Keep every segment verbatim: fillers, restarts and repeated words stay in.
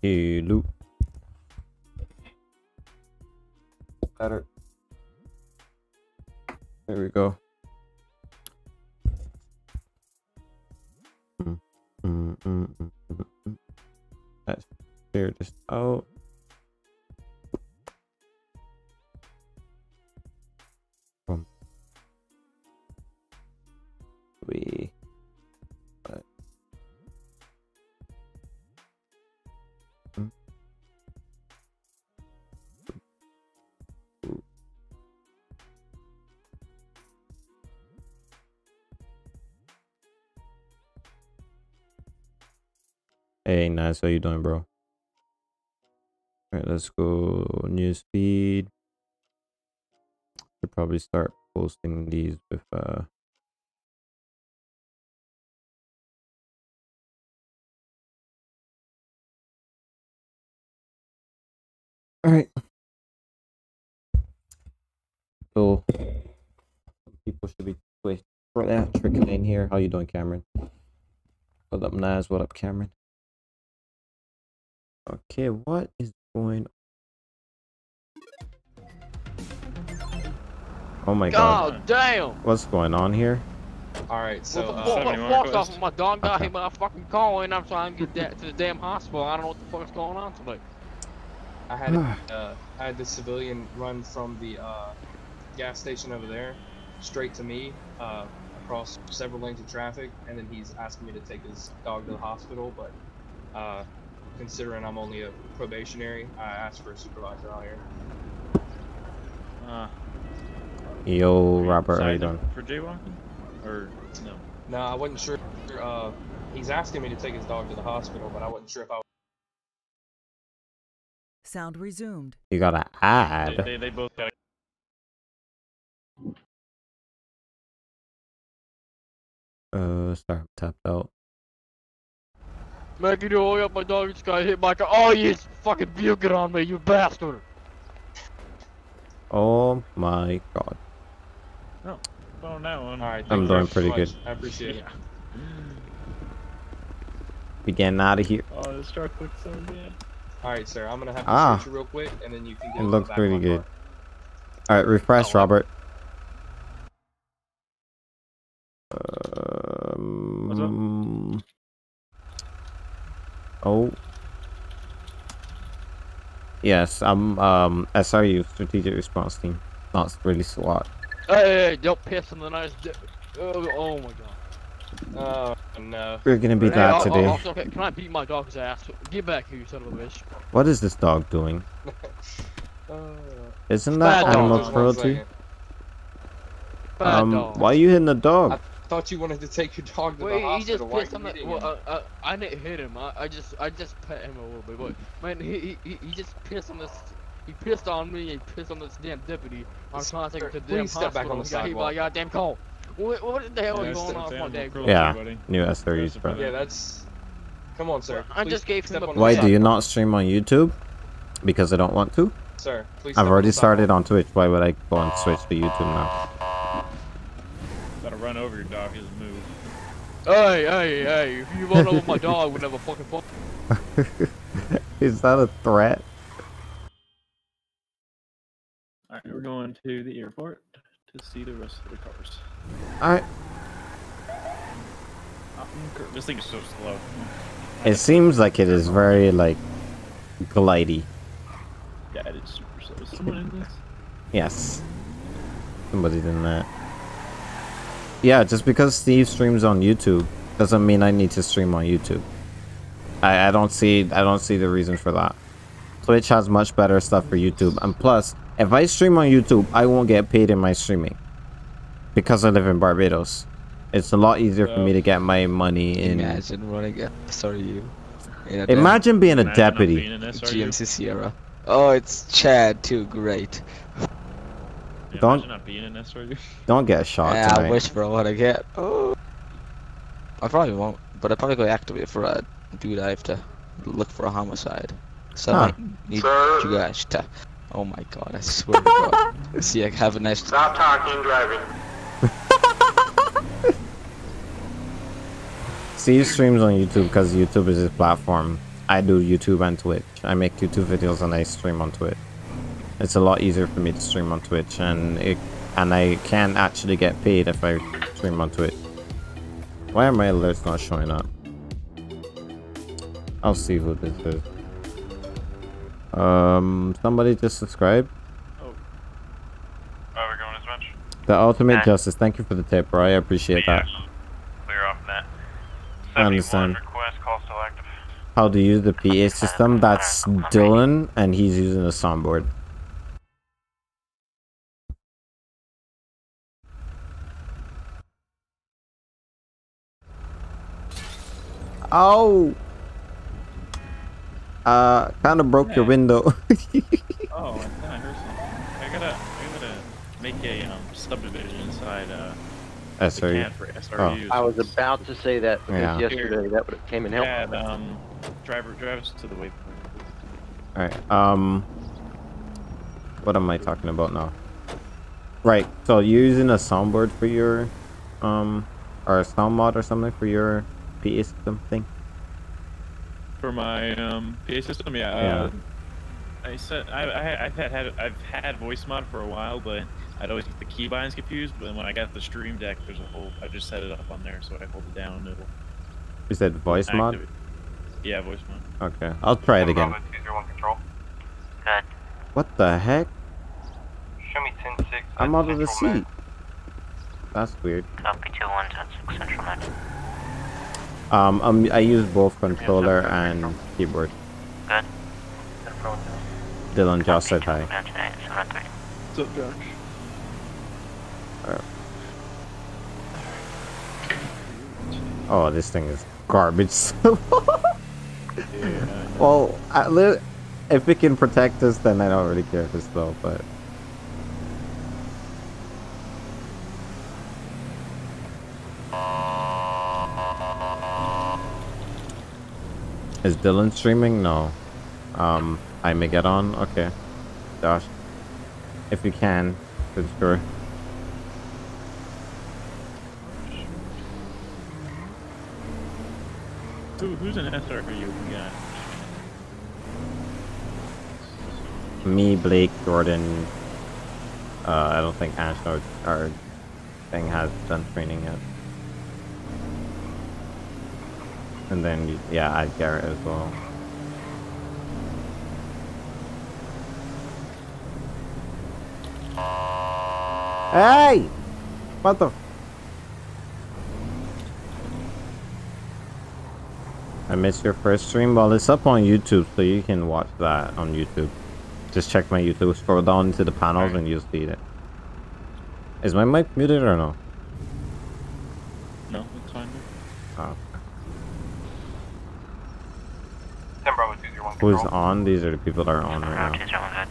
Hello. Better. There we go. Mm, mm, mm, mm, mm, mm. Let's figure this out. Um, we. Right. Mm. Hey, Naz, how you doing, bro? All right, let's go newsfeed. Should probably start posting these with uh all right. So people should be wait right now trickling in here. How you doing, Cameron? What up, Naz? What up, Cameron? Okay, what is going on? Oh my god. God damn! What's going on here? Alright, so what the uh, fuck, what the fuck's off of my dumb guy hit my fucking call and I'm trying to get to the damn hospital. I don't know what the fuck's going on tonight. I had uh I had this civilian run from the uh gas station over there straight to me, uh across several lanes of traffic, and then he's asking me to take his dog to the hospital, but uh considering I'm only a probationary, I asked for a supervisor out here. Uh, Yo, Robert, how you doing? For jaywalking? Or no? No, I wasn't sure. Uh, he's asking me to take his dog to the hospital, but I wasn't sure if I was. Sound resumed. You got an ad. They, they, they both got a... Uh, sorry, I'm tapped out. Making the way up, my dog just got hit by a car. Oh, you fucking bugger on me, you bastard! Oh my god. Oh, oh no. Alright, I'm doing pretty good. I appreciate it. Yeah. We're getting out of here. Oh, this truck looks so good. Alright, sir, I'm gonna have to ah. shoot you real quick, and then you can get it. It looks pretty good. Alright, refresh, oh. Robert. Um, What's up? Oh yes, I'm um S R U, strategic response team. Not really SWAT. Hey, don't piss on the nice. Oh, oh my god. Oh no. We're gonna be hey, bad I'll, today. I'll, I'll, okay. Can I beat my dog's ass? Get back here, you son of a bitch. What is this dog doing? uh, Isn't that animal cruelty? Um, dog. Why are you hitting the dog? I I thought you wanted to take your dog to Wait, the hospital. Wait, he just pissed on the. Well, uh, uh, I didn't hit him. I, I just, I just pet him a little bit. But man, he, he, he just pissed on this. He pissed on me. He pissed on this damn deputy. I'm it's trying to take him to the damn hospital. Step back on the sidewalk. He got goddamn cold. What, what the hell yeah, is going on with my dad? Yeah, new S R U's brother. Yeah, that's. Come on, sir. Please I just gave him. A Why do you not stream on YouTube? Because I don't want to. Sir, please. I've already started on Twitch. Why would I go on Twitch to YouTube now? Run over your dog, he doesn't move. Hey, hey, hey, if you run over my dog, we'll never fucking fuck. Is that a threat? Alright, we're going to the airport to see the rest of the cars. Alright. This thing is so slow. It seems like it is very, like, glidey. Yeah, it is super slow. Is someone in this? Yes. Somebody's in that. Yeah, just because Steve streams on YouTube doesn't mean I need to stream on YouTube. I, I don't see I don't see the reason for that. Twitch has much better stuff for YouTube. And plus, if I stream on YouTube, I won't get paid in my streaming. Because I live in Barbados. It's a lot easier for me to get my money in. Imagine running a S R U. Imagine being a deputy. Being an S R U. G M C Sierra. Oh, it's Chad too, great. Yeah, don't not being in this, you? Don't get shot. Yeah, tonight. I wish for what I get. Oh, I probably won't, but I probably go activate for a dude. I have to look for a homicide. So huh. I need Sir. you guys to. Oh my god! I swear to God. See, I have a nice. Stop talking, driving. See, he streams on YouTube because YouTube is his platform. I do YouTube and Twitch. I make YouTube videos and I stream on Twitch. It's a lot easier for me to stream on Twitch, and it, and I can actually get paid if I stream on Twitch. Why are my alerts not showing up? I'll see who this is. Um, somebody just subscribed. Oh, oh we're going as much. The Ultimate nah. Justice. Thank you for the tip, bro. I appreciate yeah, that. Clear off that. I understand. Request, call still active. How to use the P A system? That's Dylan, and he's using a soundboard. Oh. Uh, kind of broke yeah. your window. Oh, I think I heard something. I gotta, I gotta make a um, subdivision inside uh, S R U. For S R U. Oh. I was about to say that because yeah. yesterday that would have came and helped. Chad, um, driver, drive us to the way. All right. Um, what am I talking about now? Right. So you're using a soundboard for your, um, or a sound mod or something for your P A system thing. For my um, P A system, yeah. yeah. Uh, I said I, I I've had, had I've had Voice Mod for a while, but I'd always get the keybinds confused. But when I got the stream deck, there's a whole. I just set it up on there, so I hold it down. And it'll. Is that Voice Mod? Activate. Yeah, Voice Mod. Okay, I'll try it again. Good. What the heck? Show me ten six. I'm out of the seat. That's weird. Copy two one ten six central man. Um, um, I use both controller and keyboard. Good. Dylan, Josh said hi. What's up, Josh? Right. Oh, this thing is garbage. Yeah, well, I li if it can protect us, then I don't really care if it's slow, but... Is Dylan streaming? No. Um, I may get on? Okay. Josh. If you can, subscribe. Who, who's an S R U you got? Me, Blake, Jordan. Uh, I don't think Ash or, or thing has done training yet. And then, yeah, I'd Garrett as well. Hey! What the? I missed your first stream. Well, it's up on YouTube, so you can watch that on YouTube. Just check my YouTube. Scroll down into the panels and you'll see it. Is my mic muted or no? No, it's fine. Oh. Who's on? These are the people that are on right now.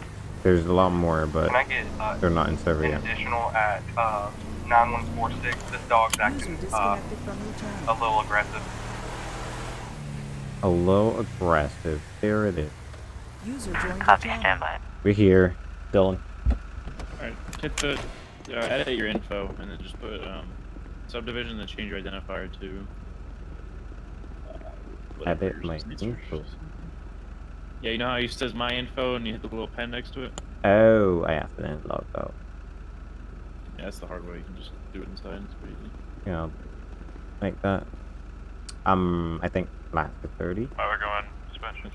There's a lot more, but get, uh, they're not in server yet. Additional at uh, nine one four six. This dog's acting uh, a little aggressive. A little aggressive. There it is. User Copy standby. We're here, Dylan. All right, hit the uh, edit your info and then just put um, subdivision and change your identifier to. Uh, edit my info. Yeah, you know how it says my info and you hit the little pen next to it? Oh, I have to then log out. Yeah, that's the hard way. You can just do it inside. It's pretty easy. Yeah, like that. Um, I think max to thirty. Oh, we're going suspension.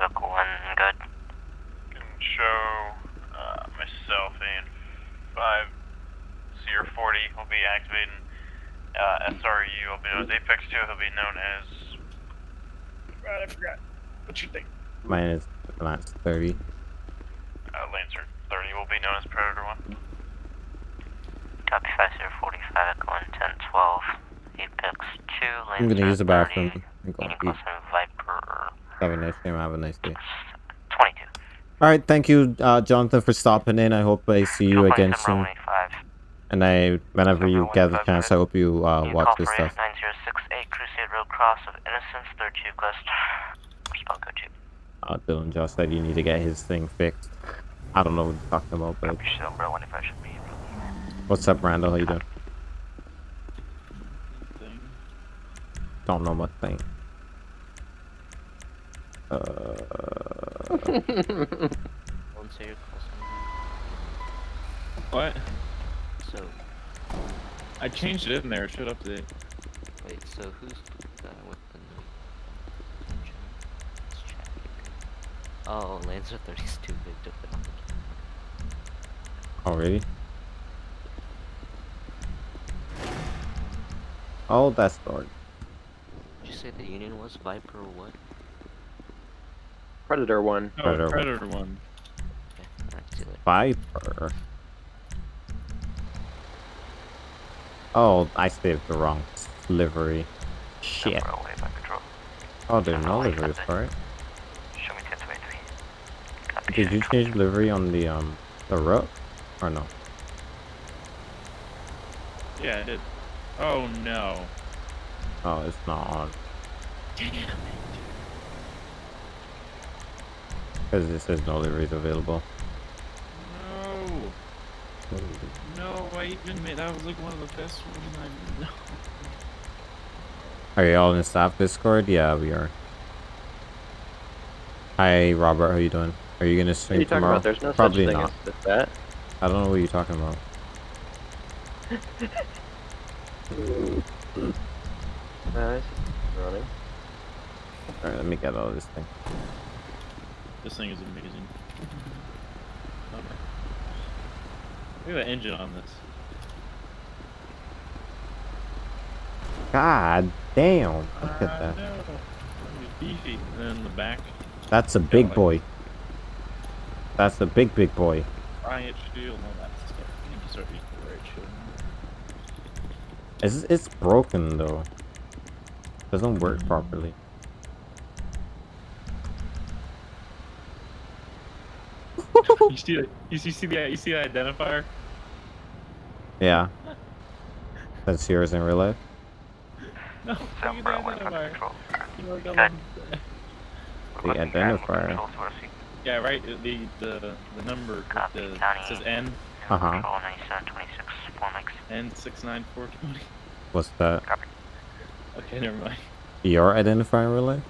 Local one, good. Can show uh, myself in five C or forty. Will be activating uh, S R U. Will be those Apex two. He'll be known as. Right, I forgot. What you think? Mine is Lance thirty. Uh, Lancer thirty will be known as Predator one. Copy five zero four five, going ten twelve. Apex two, Lancer I'm gonna use the bathroom. Unicorn Viper. Have a nice day. Have a nice day. twenty-two. Alright, thank you, uh, Jonathan, for stopping in. I hope I see you again soon. And I, whenever you get the chance, I hope you uh, watch this stuff. nine zero six eight, Crusade Road Cross of Innocence, third tube West. I'll go to. Uh, Dylan just said you need to get his thing fixed. I don't know what you're talking about, but... What's up, Randall? How you doing? Don't know what thing. Uh... One second. What? So... I changed it in there, it should update. Wait, so who's that with the... It's Chad. Oh, Lancer thirty's too big to put on the camera. Already? Oh, that's dark. Did you say the Union was Viper or what? Predator one. Oh, Predator, Predator one. one. Okay, that's too late. Viper. Oh, I saved the wrong livery. Shit. Oh, there's no liveries for it. Did you change livery on the um the road or no? Yeah, I did. Oh no. Oh, it's not on. Damn it. Because it says no liveries available. No. Ooh. No, I even made that was like one of the best ones I know. Are you all in staff Discord? Yeah, we are. Hi, Robert. How you doing? Are you gonna stream tomorrow? What are you talking about? There's no Probably such thing not. As that. I don't know what you're talking about. Nice. Running. All right, let me get all this thing. This thing is amazing. Look at the engine on this. God damn! Look uh, at that. No. Beefy. And then the back. That's a big like... boy. That's a big big boy. Riot shield and all that stuff. You can start using the riot shield. It's it's broken though. Doesn't work properly. You see it? You see, see the you see the identifier? Yeah. That's yours in real life. No. Look at the identifier. You know, the, the identifier. Yeah, right. The the the number. The, it says N. Uh huh. N six nine four twenty. What's that? Okay, never mind. Your identifier in real life?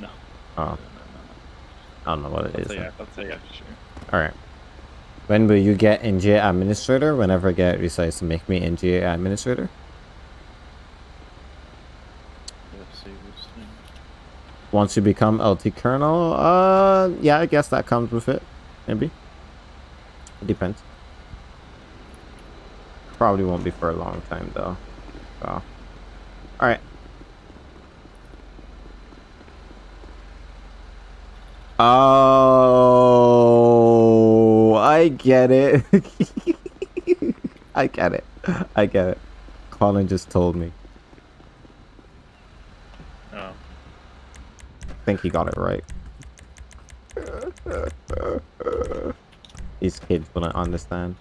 No. Oh. I don't know what it I'll is. Yeah, I'll tell you after sure. Alright. When will you get N G A administrator? Whenever I get decides to make me N G A administrator? Once you become L T Colonel, uh yeah, I guess that comes with it. Maybe. It depends. Probably won't be for a long time though. So. Alright. Oh, I get it. I get it. I get it. Colin just told me. Oh. I think he got it right. These kids wouldn't understand.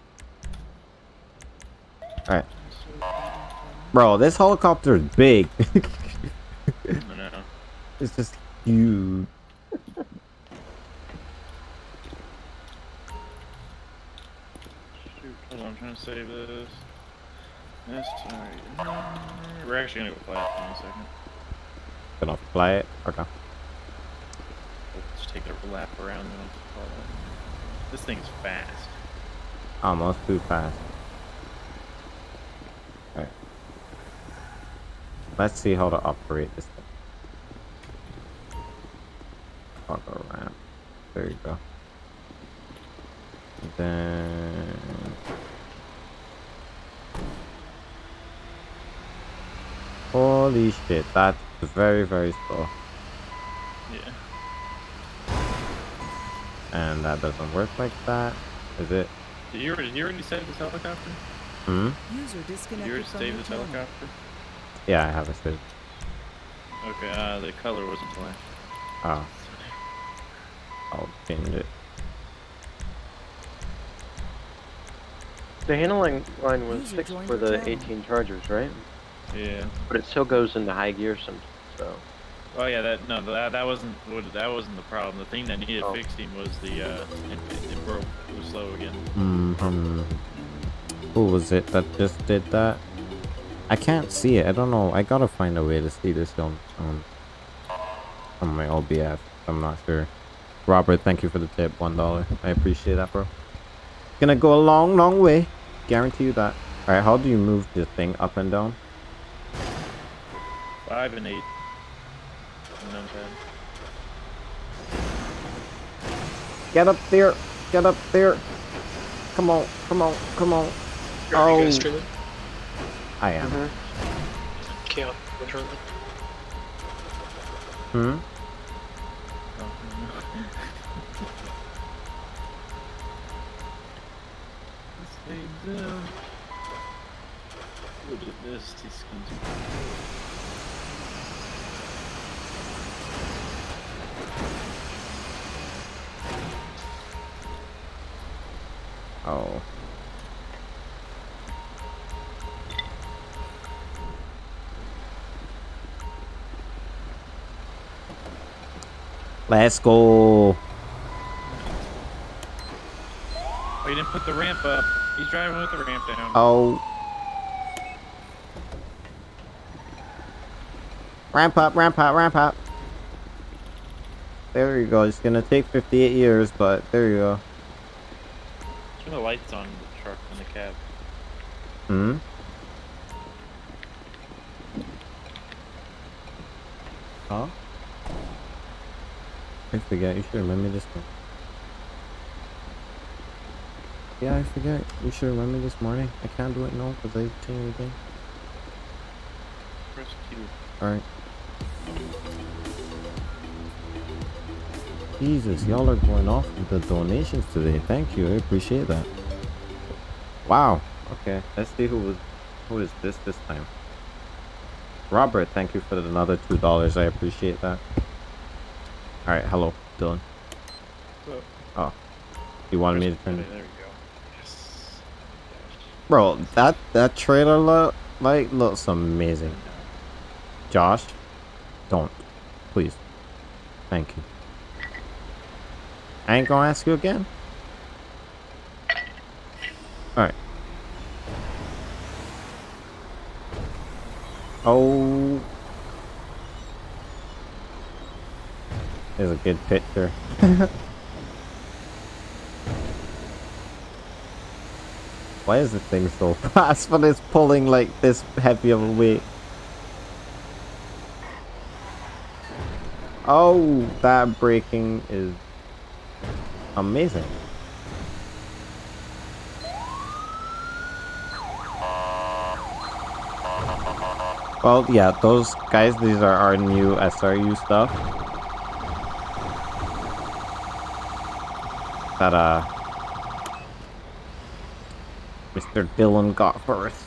Alright. Bro, this helicopter is big. I know. It's just huge. I'm trying to save this. That's right. We're actually gonna go fly it in a second. Gonna fly it? Okay. Let's take a lap around and follow it. This thing's fast. Almost too fast. Alright. Let's see how to operate this thing. Fuck around. There you go. And then. Holy shit, that's very, very slow. Yeah. And that doesn't work like that, is it? Did you, did you already save this helicopter? Hmm? User disconnected. Did you already save this channel. Helicopter? Yeah, I have a save. Okay, uh, the color wasn't black. Oh. I'll change it. The handling line was fixed for the eighteen Chargers, right? Yeah. But it still goes into high gear sometimes, so. Oh yeah, that no, that that wasn't that wasn't the problem. The thing that needed oh. fixing was the uh, it, it broke. It was slow again. Mm-hmm. Who was it that just did that? I can't see it. I don't know. I gotta find a way to see this on on, on my O B S. I'm not sure. Robert, thank you for the tip, one dollar. I appreciate that, bro. Gonna go a long, long way. Guarantee you that. Alright, how do you move the thing up and down? Five and eight. And then ten. Get up there. Get up there. Come on. Come on. Come on. Oh. You guys streaming? I am. Mm-hmm. Can't. Hmm? Look at this, this Oh. Let's go. Oh, you didn't put the ramp up. He's driving with the ramp down. Oh. Ramp up, ramp up, ramp up. There you go. It's gonna take fifty-eight years, but there you go. Turn the lights on the truck in the cab. Hmm? Huh? I forget. You should remember this one. Yeah, I forget. You should remember this morning. I can't do it now because I didn't change anything. Press Q. Alright. Jesus, y'all are going off with the donations today. Thank you. I appreciate that. Wow. Okay, let's see who was, who is this this time. Robert, thank you for another two dollars. I appreciate that. Alright, hello, Dylan. Hello. Oh. You wanted me to turn it? There we go. Bro, that that trailer look like looks amazing. Josh, don't, please. Thank you. I ain't gonna ask you again. All right. Oh, there's a good picture. Why is the thing so fast when it's pulling like this heavy of a weight? Oh, that braking is amazing. Well, yeah, those guys, these are our new S R U stuff. That, uh... Mister Dylan got for us.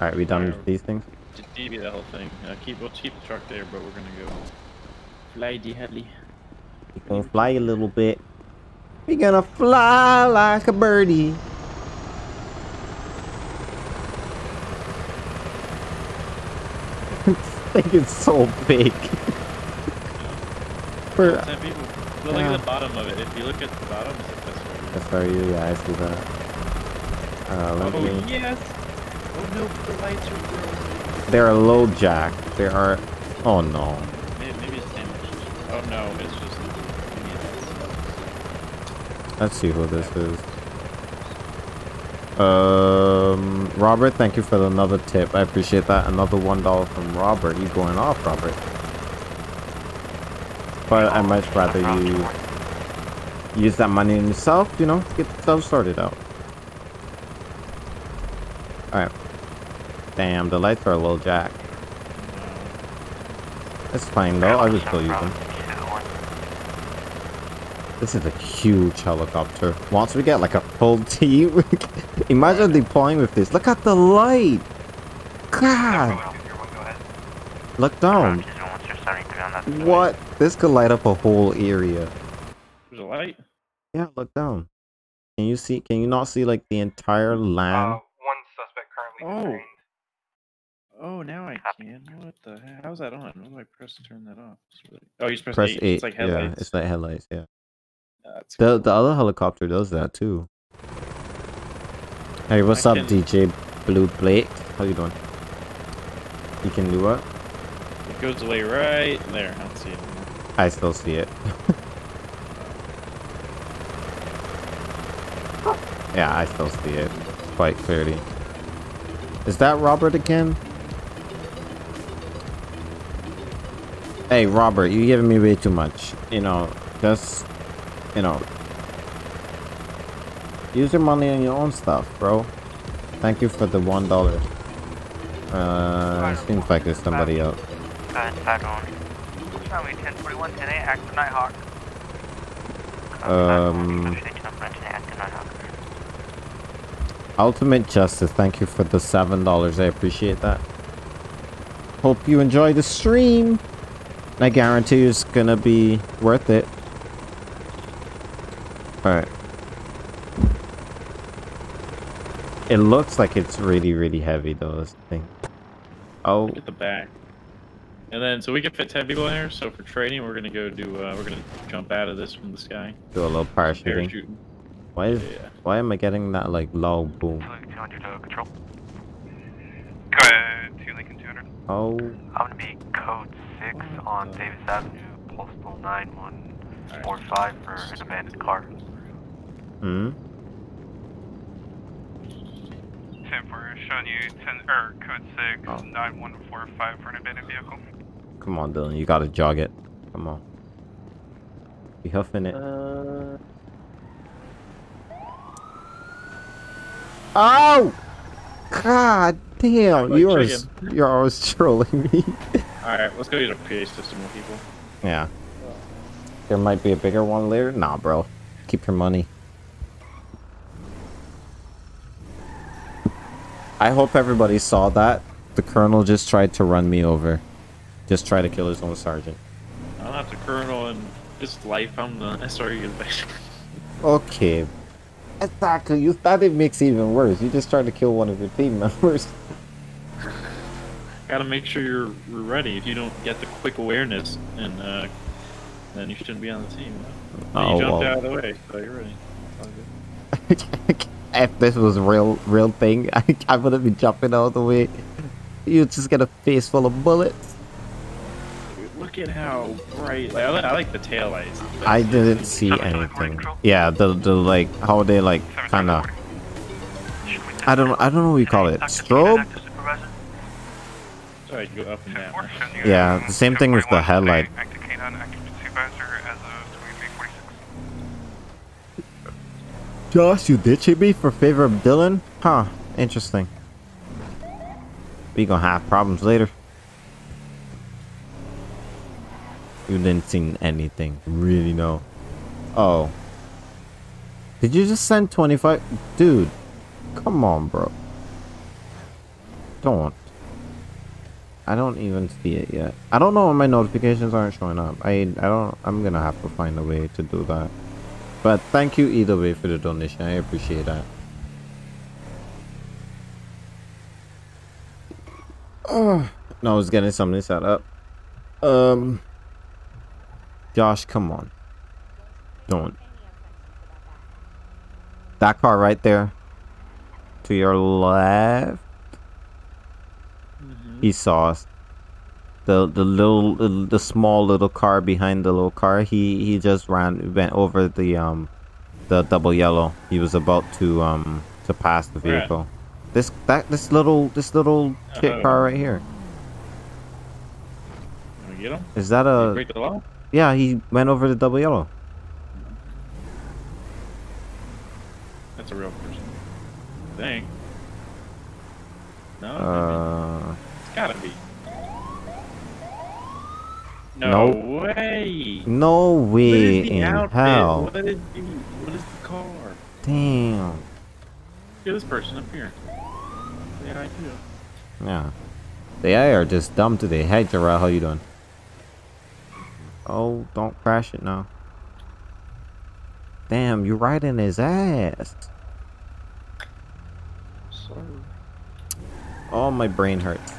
Alright, we done yeah, with these things? Just D B the whole thing. Uh, keep, we'll keep the truck there, but we're gonna go fly the heli. You can fly a little bit. We're gonna fly like a birdie. I think it's so big. for, yeah. Look at the bottom of it. If you look at the bottom, it's like this one. That's yeah, I see that. Uh, oh me... yes! Oh no, the lights are broken. They're a low jack. They are. Oh no. Maybe, maybe it's damaged. Oh no, it's just. Let's see who this is. Um, Robert, thank you for another tip. I appreciate that. Another one dollar from Robert. You going off, Robert? But I much rather you use that money in yourself. You know, get yourself sorted out. Alright. Damn, the lights are a little jack. That's fine though, I'll just go use them. This is a huge helicopter. Once we get like a full team, imagine deploying with this. Look at the light! God! Look down. What? This could light up a whole area. There's a light? Yeah, look down. Can you see, can you not see like the entire land? Oh. Oh, now I can. What the heck? How's that on? How do I press to turn that off? Really... Oh, you just press, press eight. eight. It's like headlights. Yeah, it's like headlights, yeah. Uh, the, cool. The other helicopter does that too. Hey, what's I up, can... D J Blue Blake? How you doing? You can do what? It goes away right there. I don't see it anymore. I still see it. Yeah, I still see it quite clearly. Is that Robert again? Hey, Robert, you're giving me way too much. You know, just, you know, use your money on your own stuff, bro. Thank you for the one dollar. Uh, seems like there's somebody else. I don't. ten forty-one, ten eight, active Nighthawk. Um, Ultimate Justice, thank you for the seven dollars. I appreciate that. Hope you enjoy the stream. I guarantee you it's gonna be worth it. Alright. It looks like it's really, really heavy though, this thing. Oh. Look at the back. And then, so we can fit ten people in here, so for trading, we're gonna go do, uh, we're gonna jump out of this from the sky. Do a little parachuting. Parachuting. Why is, yeah. why am I getting that, like, low boom? two hundred, uh, control. Code two, Lincoln two hundred. Oh. I'm gonna be code six on Davis Avenue, postal nine one four five for an abandoned car. Hmm? ten for showing you ten, er, code six, oh. nine one four five for an abandoned vehicle. Come on, Dylan, you gotta jog it. Come on. Be huffing it. Uh... Oh! God damn, like you're, you're always trolling me. Alright, let's go get a P A system with people. Yeah. There might be a bigger one later. Nah, bro. Keep your money. I hope everybody saw that. The colonel just tried to run me over. Just try to kill his own sergeant. I'm not the colonel in this life, I'm the S R U invasion. Okay. Exactly, you thought it makes it even worse. You just tried to kill one of your team members. Gotta make sure you're ready. If you don't get the quick awareness, and uh, then you shouldn't be on the team. Oh, you jumped well. Out of the way, so you're ready. It's all good. If this was real, real thing, I, I wouldn't be jumping out of the way. You just get a face full of bullets. Look at how bright, like, I like the taillights. I didn't see anything. Yeah, the, the like, how they like, kind of, I don't, I don't know what you call it, strobe? Yeah, the same thing with the headlight. Josh, you ditching me for favor of Dylan? Huh, interesting. We gonna have problems later. You didn't see anything, really, no. Oh. Did you just send twenty-five? Dude, come on, bro. Don't. I don't even see it yet. I don't know why my notifications aren't showing up. I, I don't, I'm gonna have to find a way to do that. But thank you either way for the donation. I appreciate that. Oh, no, I was getting something set up. Um... Josh, come on. Don't. That car right there. To your left. Mm-hmm. He saw us. The the little the, the small little car behind the little car. He he just ran went over the um the double yellow. He was about to um to pass the vehicle. Right. This that this little this little kit car right here. Can we get him? Is that a break the law? Yeah, he went over the double yellow. That's a real person. Dang. No? Uh, it's gotta be. No, no way! No way in hell. What is the, what is the car? Damn. Look at this person up here. Say hi to him. Yeah. The A I are just dumb today. Hey, Jarrell, how you doing? Oh, don't crash it now. Damn, you're right in his ass. Sorry. Oh, my brain hurts.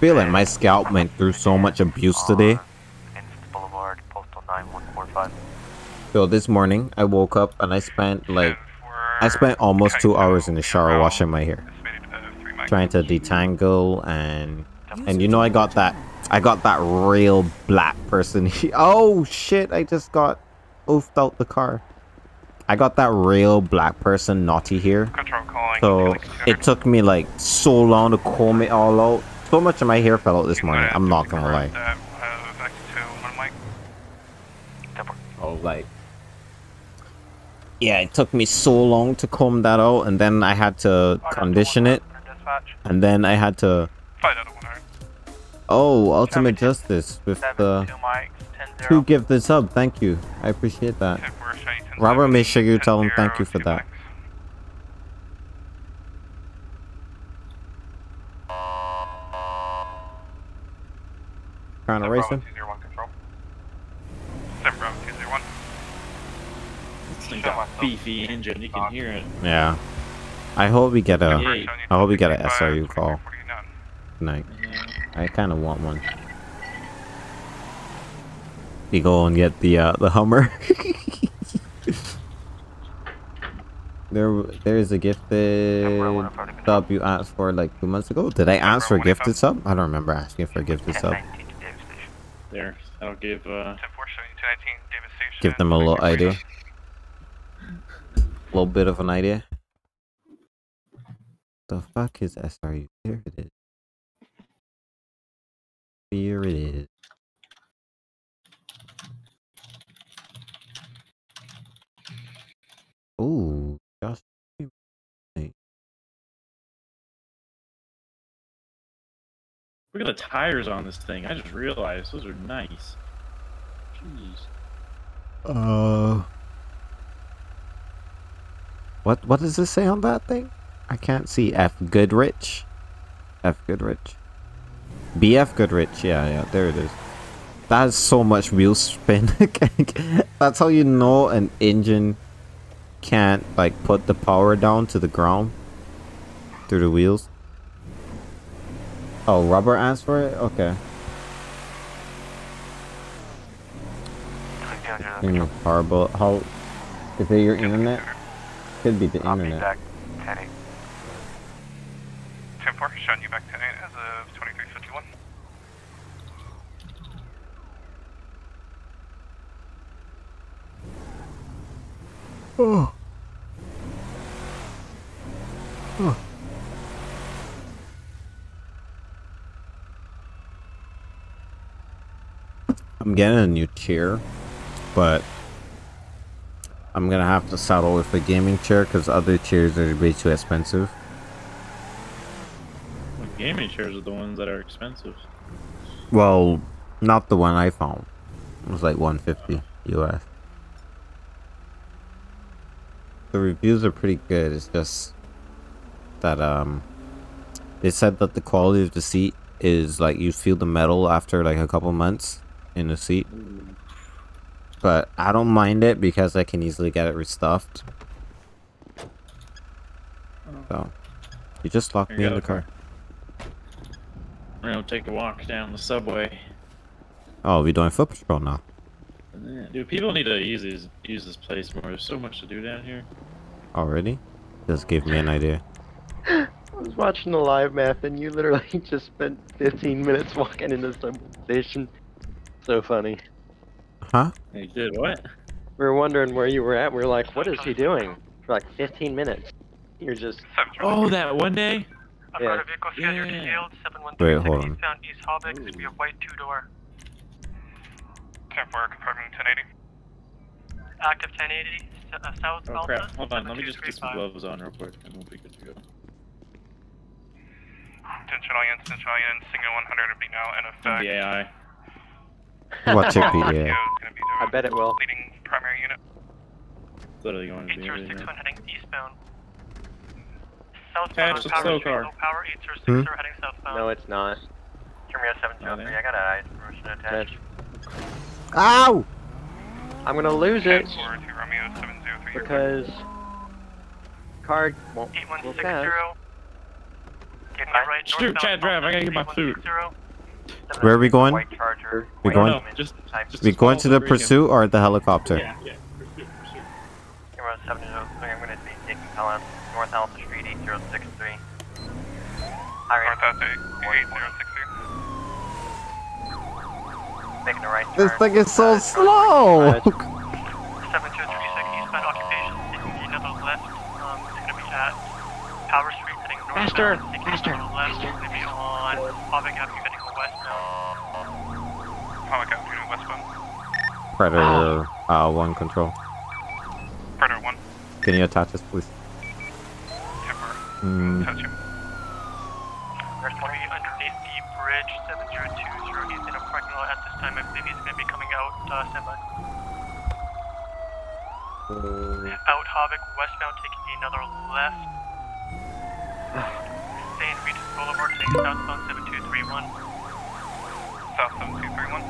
Feeling my scalp went through so much abuse today. So this morning, I woke up and I spent like, I spent almost two hours in the shower washing my hair. trying to detangle, and and you know I got that I got that real black person. Oh shit! I just got oofed out the car. I got that real black person naughty here. Control calling. So it took me like so long to comb it all out. So much of my hair fell out this morning. I'm not gonna lie. Oh, like yeah, it took me so long to comb that out, and then I had to condition it, and then I had to. Oh, ultimate justice with the two give this up. Thank you, I appreciate that. Robert, make sure you tell him thank you for that. Trying to race him. Beefy engine, you can hear it. Yeah. I hope we get a. Hey. I hope we get an S R U call. Like, I kind of want one. You go and get the uh, the Hummer. there, there is a gifted sub you asked for like two months ago. Did I ask for a gifted sub? I don't remember asking for a gifted sub. There, I'll give. Uh, give them a little idea. Little bit of an idea. The fuck is S R U? Here it is. Here it is. Ooh, Josh. We got the tires on this thing. I just realized those are nice. Jeez. Uh. What what does this say on that thing? I can't see. F Goodrich, F Goodrich, B F Goodrich. Yeah, yeah, there it is. That has so much wheel spin. That's how you know an engine can't like put the power down to the ground through the wheels. Oh, Robert asked for it. Okay. In your carbo, how is it your internet? Could be the I'll internet. Be back ten eight. ten four, showing you back ten eight as of twenty-three fifty-one. Oh. Oh. I'm getting a new chair, but I'm gonna have to settle with a gaming chair because other chairs are way too expensive. Well, gaming chairs are the ones that are expensive. Well, not the one I found. It was like one fifty U S. The reviews are pretty good. It's just that um, they said that the quality of the seat is like you feel the metal after like a couple months in the seat. Ooh. But I don't mind it because I can easily get it restuffed. So, you just locked me in the car. We're gonna take a walk down the subway. Oh, we're doing foot patrol now. Dude, people need to use these, use this place more. There's so much to do down here. Already? Just gave me an idea. I was watching the live map, and you literally just spent fifteen minutes walking into the subway station. So funny. Huh? He did what? We were wondering where you were at. We were like, what is he doing? For like fifteen minutes. You're just... Oh, that one day? Yeah. Yeah. Wait, hold on. Active ten eighty, south. Oh crap, hold on. Let me just get some gloves on real quick and we'll be good to go. Attention all units, attention all units, signal one hundred will be now in effect. The A I. Watch it be, yeah. I bet it will. Leading primary unit. It's literally going to be right now. Heading eastbound. Southbound power, power, power eight zero six are heading southbound. No, it's not. Terminal seven two three, I got an eye information attached. Ow! I'm going to lose it. Because... Card won't go fast. Shoot, Chad, drive, I gotta get my food. Where are we going? We're going. Just, just we going to the pursuit or the helicopter? Yeah, yeah. Pursuit, pursuit. I'm going to be taking Pelham, north Alpha Street eight zero six three. Making a right turn. This thing is so slow! seven two three six, eastbound occupation, taking another left. Um, it's gonna be at Power Street, heading northbound, taking another left. It's gonna be on Povic Avenue, heading westbound. Povic Avenue, westbound. Predator uh, one control. Predator one. Can you attach us, please? Timber. Mm. Attach him. There's going to be underneath the bridge, seven zero two zero. He's in a parking lot at this time. I believe he's going to be coming out, uh, stand by. Uh, out Havoc, westbound, taking another left. Saint Regis Boulevard, taking southbound, seven two three one. South seven two three one.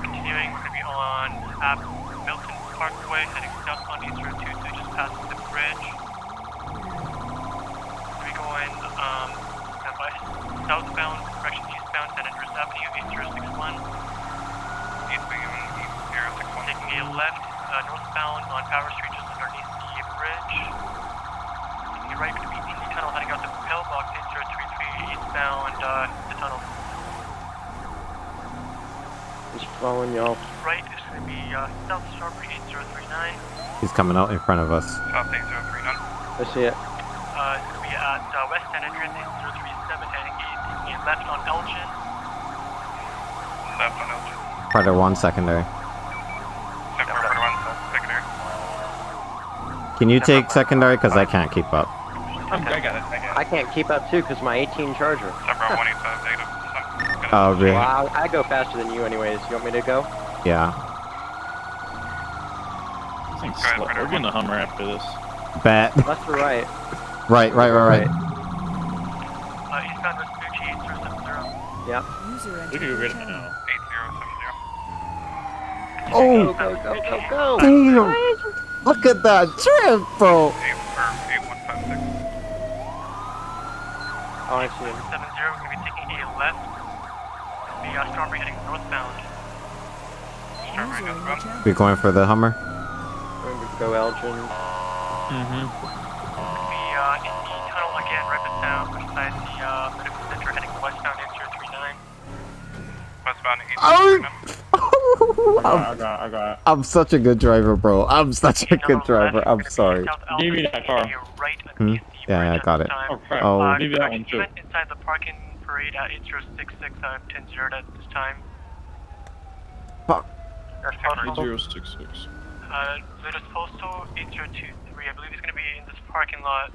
Continuing, we're going to be on Ab Milton Parkway, heading southbound, East Road two, so just past the bridge. We're going, um, southbound, correction, eastbound, San Andreas Avenue, eight zero six one. eight zero six one. Taking a left, uh, northbound on Power Street, just underneath the bridge. Taking a right, going to be in the tunnel, heading out the pillbox, eight zero three three, eastbound, uh, the tunnel. Just following y'all. Right, it's going to be, uh, South Strawberry, eight zero three nine. He's coming out in front of us. South eight zero three nine. I see it. Uh, it's going to be at, uh, West San Andreas, eight zero three seven, heading left on Elgin. Left on Elgin. Predator one secondary. Predator one secondary. Can you take secondary? Because I can't keep up. Okay. I got it. I got it. I can't keep up too because my eighteen Charger. Oh, really? Well, I go faster than you, anyways. You want me to go? Yeah. This thing's slow. We're getting a Hummer after this. Bet. Left or right? Right, right, right, right. Yep. We do right now. eight zero seven zero. Oh! Go, go, go, go, go! Damn! Look at that trip, bro! eight one five six. Oh, I see it. seven zero, we're going to be taking a left. The uh, Strawberry heading northbound. Strawberry northbound. We're going for the Hummer. We're going to go Elgin. Mm-hmm. We uh, in the tunnel again, right beside the uh, medical center heading westbound. I, oh, I'm, I got it, I got it, I got it. I'm such a good driver, bro. I'm such a good driver. I'm sorry. Give me that car. Hmm? Yeah, I got it. Oh, crap. Oh, give me that one, too. Inside the parking parade at eight zero six six, I'm ten zero at this time. Fuck. eight zero six six. Uh, Lotus Postal, eight zero two three. I believe he's going to be in this parking lot.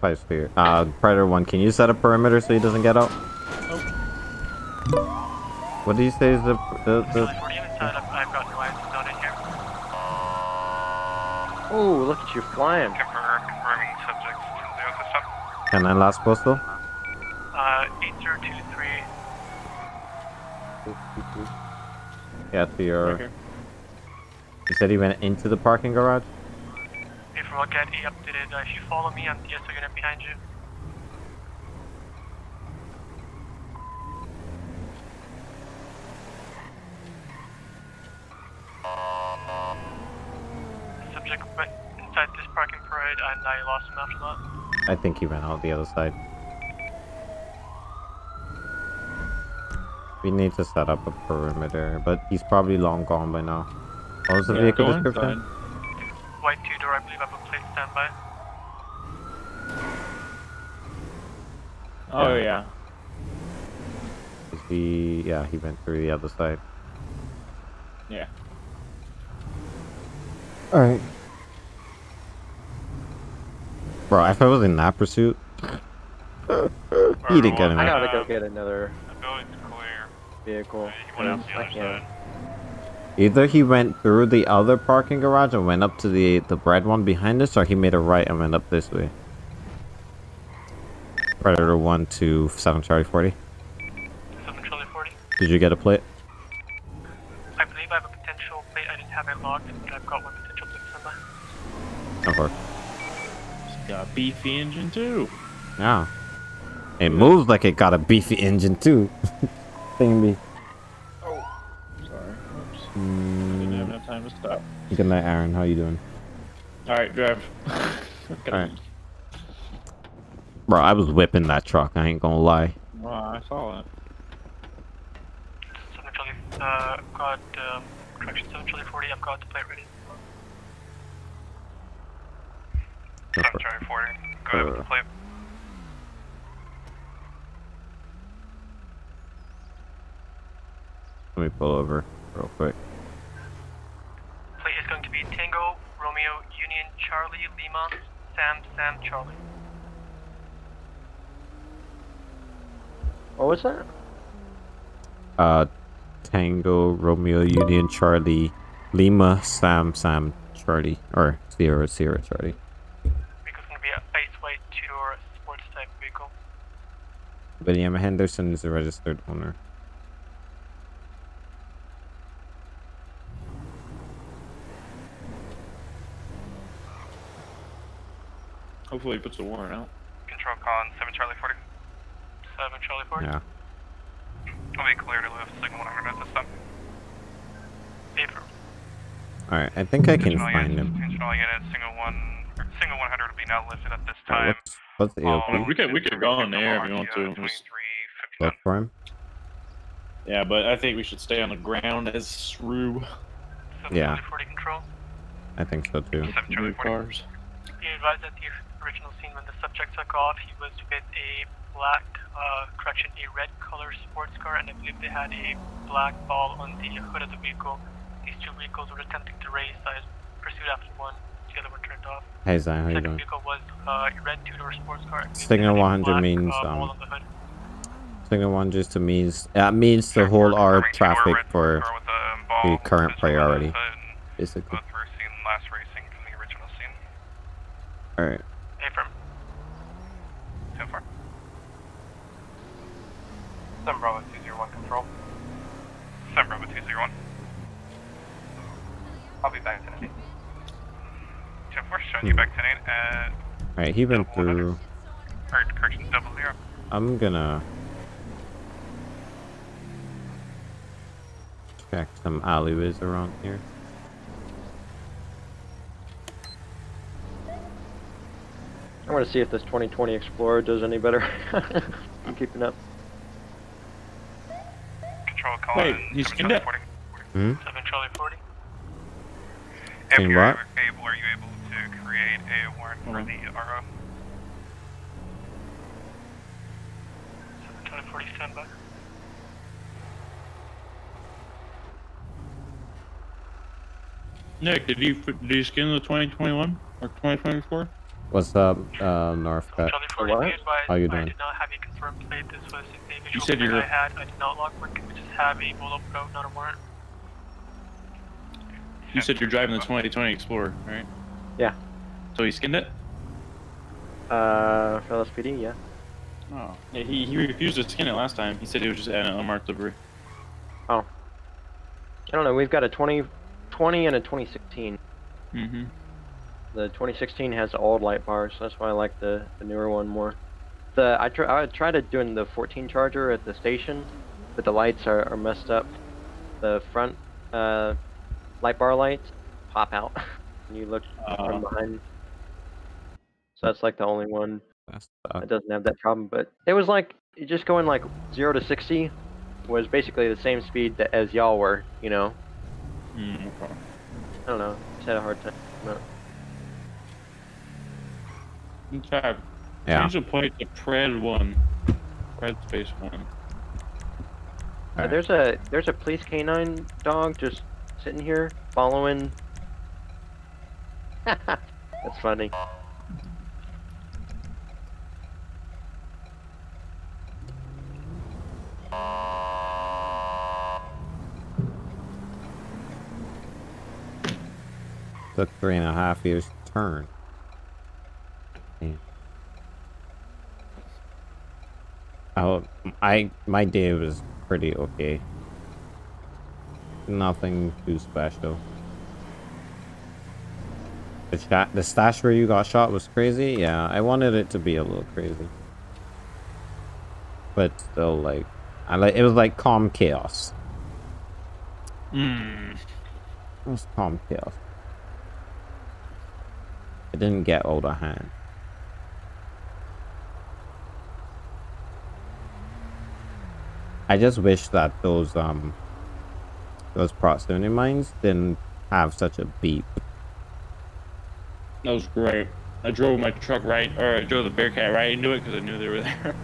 Five spear. Uh, Predator one, can you set a perimeter so he doesn't get out? Nope. What do you say is the... the, the... I've got no eyes on it here. Ooh, look at you flying. Confirming subjects to the and then last postal? Uh, eight zero two three. Yeah, to your... Okay. You said he went into the parking garage? If you look at the updated, uh, if you follow me, I'm the S R U unit behind you. Subject went inside this parking parade and I lost him after that. I think he went out the other side. We need to set up a perimeter, but he's probably long gone by now. What was the yeah, vehicle description? White two-door, I believe I have a plate standby. Oh yeah. yeah. He, yeah, he went through the other side. Yeah. Alright. Bro, if I was in that pursuit, he didn't get in. I gotta go get another vehicle. Yeah, he went yeah. Either he went through the other parking garage and went up to the, the red one behind us, or he made a right and went up this way. Predator one to seven Charlie forty. seven Charlie forty. Did you get a plate? Locked, but I've got one potential to somebody. Of course. It's got a beefy engine too. Yeah. It moves like it got a beefy engine too. Thingy. Oh. Sorry. Oops. Mm. I didn't have enough time to stop. Good night, Aaron. How you doing? All right, drive. All right. Bro, I was whipping that truck, I ain't gonna lie. Well, I saw it. seven forty, uh, got, um, correction seven forty, I've got the plate ready. seven forty, go ahead with the plate. Let me pull over real quick. Plate is going to be Tango, Romeo, Union, Charlie, Lima, Sam, Sam, Charlie. What was that? Uh, Tango, Romeo, Union, Charlie, Lima, Sam, Sam, Charlie, or Sierra, Sierra, Charlie. Vehicle's gonna be an ice white two-door sports type vehicle. William Henderson is the registered owner. Hopefully he puts the warrant out. Control con seven Charlie forty. seven Charlie forty? Yeah. I'll be clear to left signal when I'm gonna stop. Alright, I think I can find him. Control unit, single one, single one hundred will be now listed at this time. What's the E O P? We could, we could go on there if you want to. Look for him? Yeah, but I think we should stay on the ground as S R U. Yeah. Control? I think so too. seven Charlie forty. Be advised that the original scene when the subject took off, he was with a black, uh, correction, a red color sports car, and I believe they had a black ball on the hood of the vehicle. These two vehicles were attempting to race. I pursued after one, the other one turned off. Hey Zion, how you doing? The second vehicle was uh, a red two-door sports car. Signal one hundred means, uh, um, signal one just means, that uh, means the whole R traffic for the current priority, basically. Alright. Affirm. So far. seven Bravo two zero one, control. seven Bravo two zero one. I'll be back ten eight. ten four, showing you back ten eight at... Alright, he went through... Or, correction, double zero. I'm gonna... check some alleyways around here. I want to see if this twenty twenty Explorer does any better. I'm keeping up. Control call. Wait, he's in that. Hmm? seven Charlie forty. If you're what? Able, are you able to create a warrant mm-hmm. for the R O? seven Charlie forty, stand by. Nick, did you, did you skin the twenty twenty-one or twenty twenty-four? What's up, uh, Northcat? What? How you doing? I did not have a confirmed plate. This was a visual plate I had. I did not lock one. Can we just have a bullet out, not a warrant? You said you're driving the twenty twenty Explorer, right? Yeah. So he skinned it? Uh, for L S P D, yeah. Oh. Yeah, he, he refused to skin it last time. He said he was just at an unmarked livery. Oh. I don't know. We've got a twenty twenty and a twenty sixteen. Mm-hmm. The twenty sixteen has the old light bars, so that's why I like the, the newer one more. The I, tr I tried doing the fourteen Charger at the station, but the lights are, are messed up. The front uh, light bar lights pop out when you look uh, from behind. So that's like the only one that doesn't have that problem. But it was like, just going like zero to sixty was basically the same speed that, as y'all were, you know? Mm, okay. I don't know, just had a hard time. No. Chad, yeah. Change the plate to Pred one, Pred space one. Right. Uh, there's a there's a police canine dog just sitting here following. That's funny. Took three and a half years to turn. Oh, I my day was pretty okay. Nothing too special. The chat, the stash where you got shot was crazy. Yeah, I wanted it to be a little crazy, but still, like, I like it was like calm chaos. Mm. It was calm chaos. It didn't get out of hand. I just wish that those um those proximity mines didn't have such a beep. That was great. I drove my truck right, or I drove the Bearcat right into it because I knew they were there.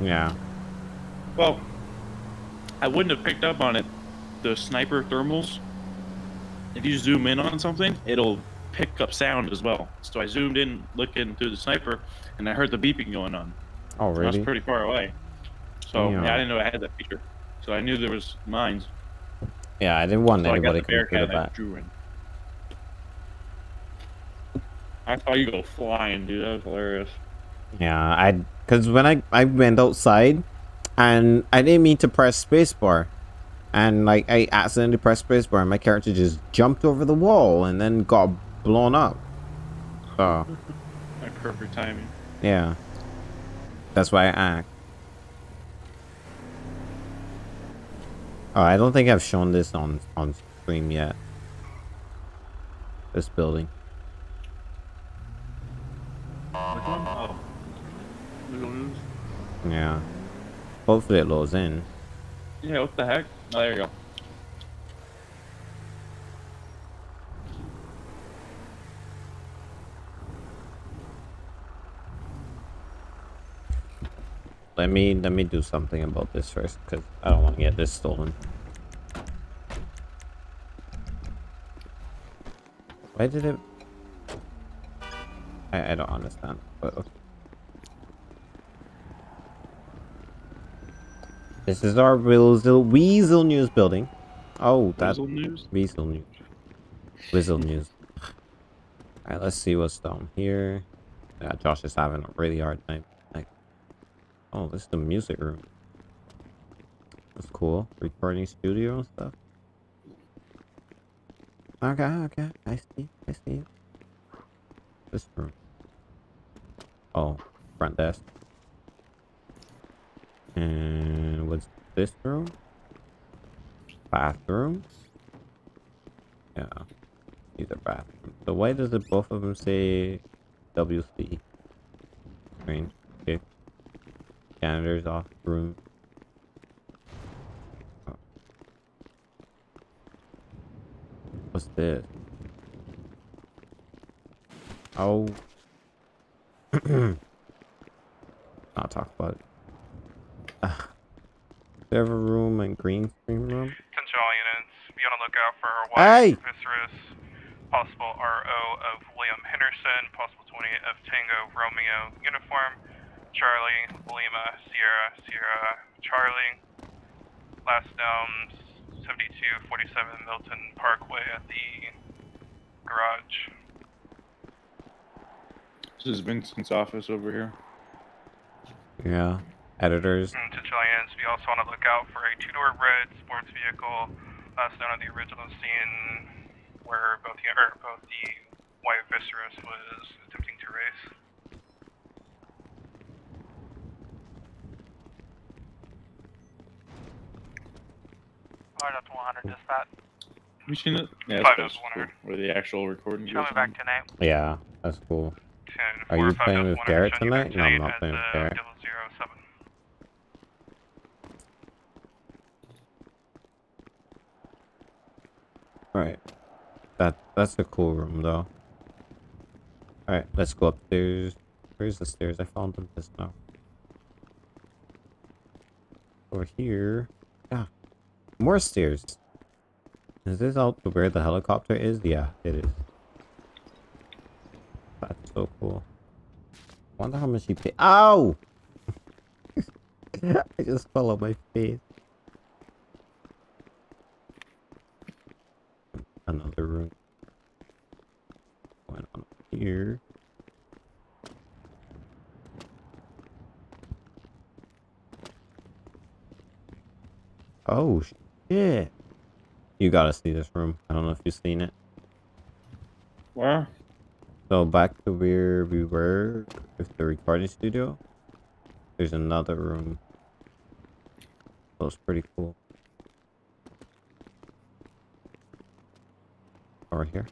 Yeah. Well, I wouldn't have picked up on it. The sniper thermals, if you zoom in on something, it'll pick up sound as well. So I zoomed in, looking through the sniper, and I heard the beeping going on. Oh, really? So I was pretty far away. So yeah. yeah, I didn't know I had that feature. So I knew there was mines. Yeah, I didn't want so anybody to hear that. I thought you go flying, dude. That was hilarious. Yeah, I, cause when I I went outside, and I didn't mean to press spacebar, and like I accidentally pressed spacebar, and my character just jumped over the wall and then got blown up. So. My perfect timing. Yeah. That's why I act. Oh, I don't think I've shown this on on stream yet. This building. Oh. Yeah. Hopefully it loads in. Yeah, what the heck? Oh, there you go. Let me let me do something about this first, because I don't want to get this stolen. Why did it? I, I don't understand. But okay. This is our Weasel Weasel News building. Oh, that's Weasel News. Weasel News. Weasel News. All right, let's see what's down here. Yeah, Josh is having a really hard time. Like, oh, this is the music room. That's cool. Recording studio and stuff. Okay, okay, I see, I see. This room. Oh, front desk. And what's this room? Bathrooms? Yeah. These are bathrooms. So why does it both of them say W C? Green. Okay. Janitor's off room. Oh. What's this? Oh. Not talk about it. Server room and green screen room. Control units, be on the lookout for Hawaii Viscerous, possible R O of William Henderson, possible twenty-eight of Tango Romeo uniform, Charlie Lima Sierra Sierra Charlie. Last known seventy-two forty-seven Milton Parkway at the garage. This is Vincent's office over here. Yeah. Editors. To Chileans, be also on the lookout for a two-door red sports vehicle, last known at the original scene where both the or both the white Viscerous was attempting to race. Alright, that's one hundred. Just that. We seen it. Yeah, that's cool. Where the actual recording. Coming back tonight. Yeah, that's cool. Are you playing with Garrett tonight? No, I'm not playing with Garrett. Alright, that that's a cool room though. Alright, let's go upstairs. Where's the stairs? I found them just now. Over here. Ah, more stairs. Is this out to where the helicopter is? Yeah, it is. That's so cool. Wonder how much he paid. Ow! I just fell on my face. Another room. Going on here. Oh shit! You gotta see this room. I don't know if you've seen it. Where? So back to where we were with the recording studio. There's another room. That was pretty cool. Over here.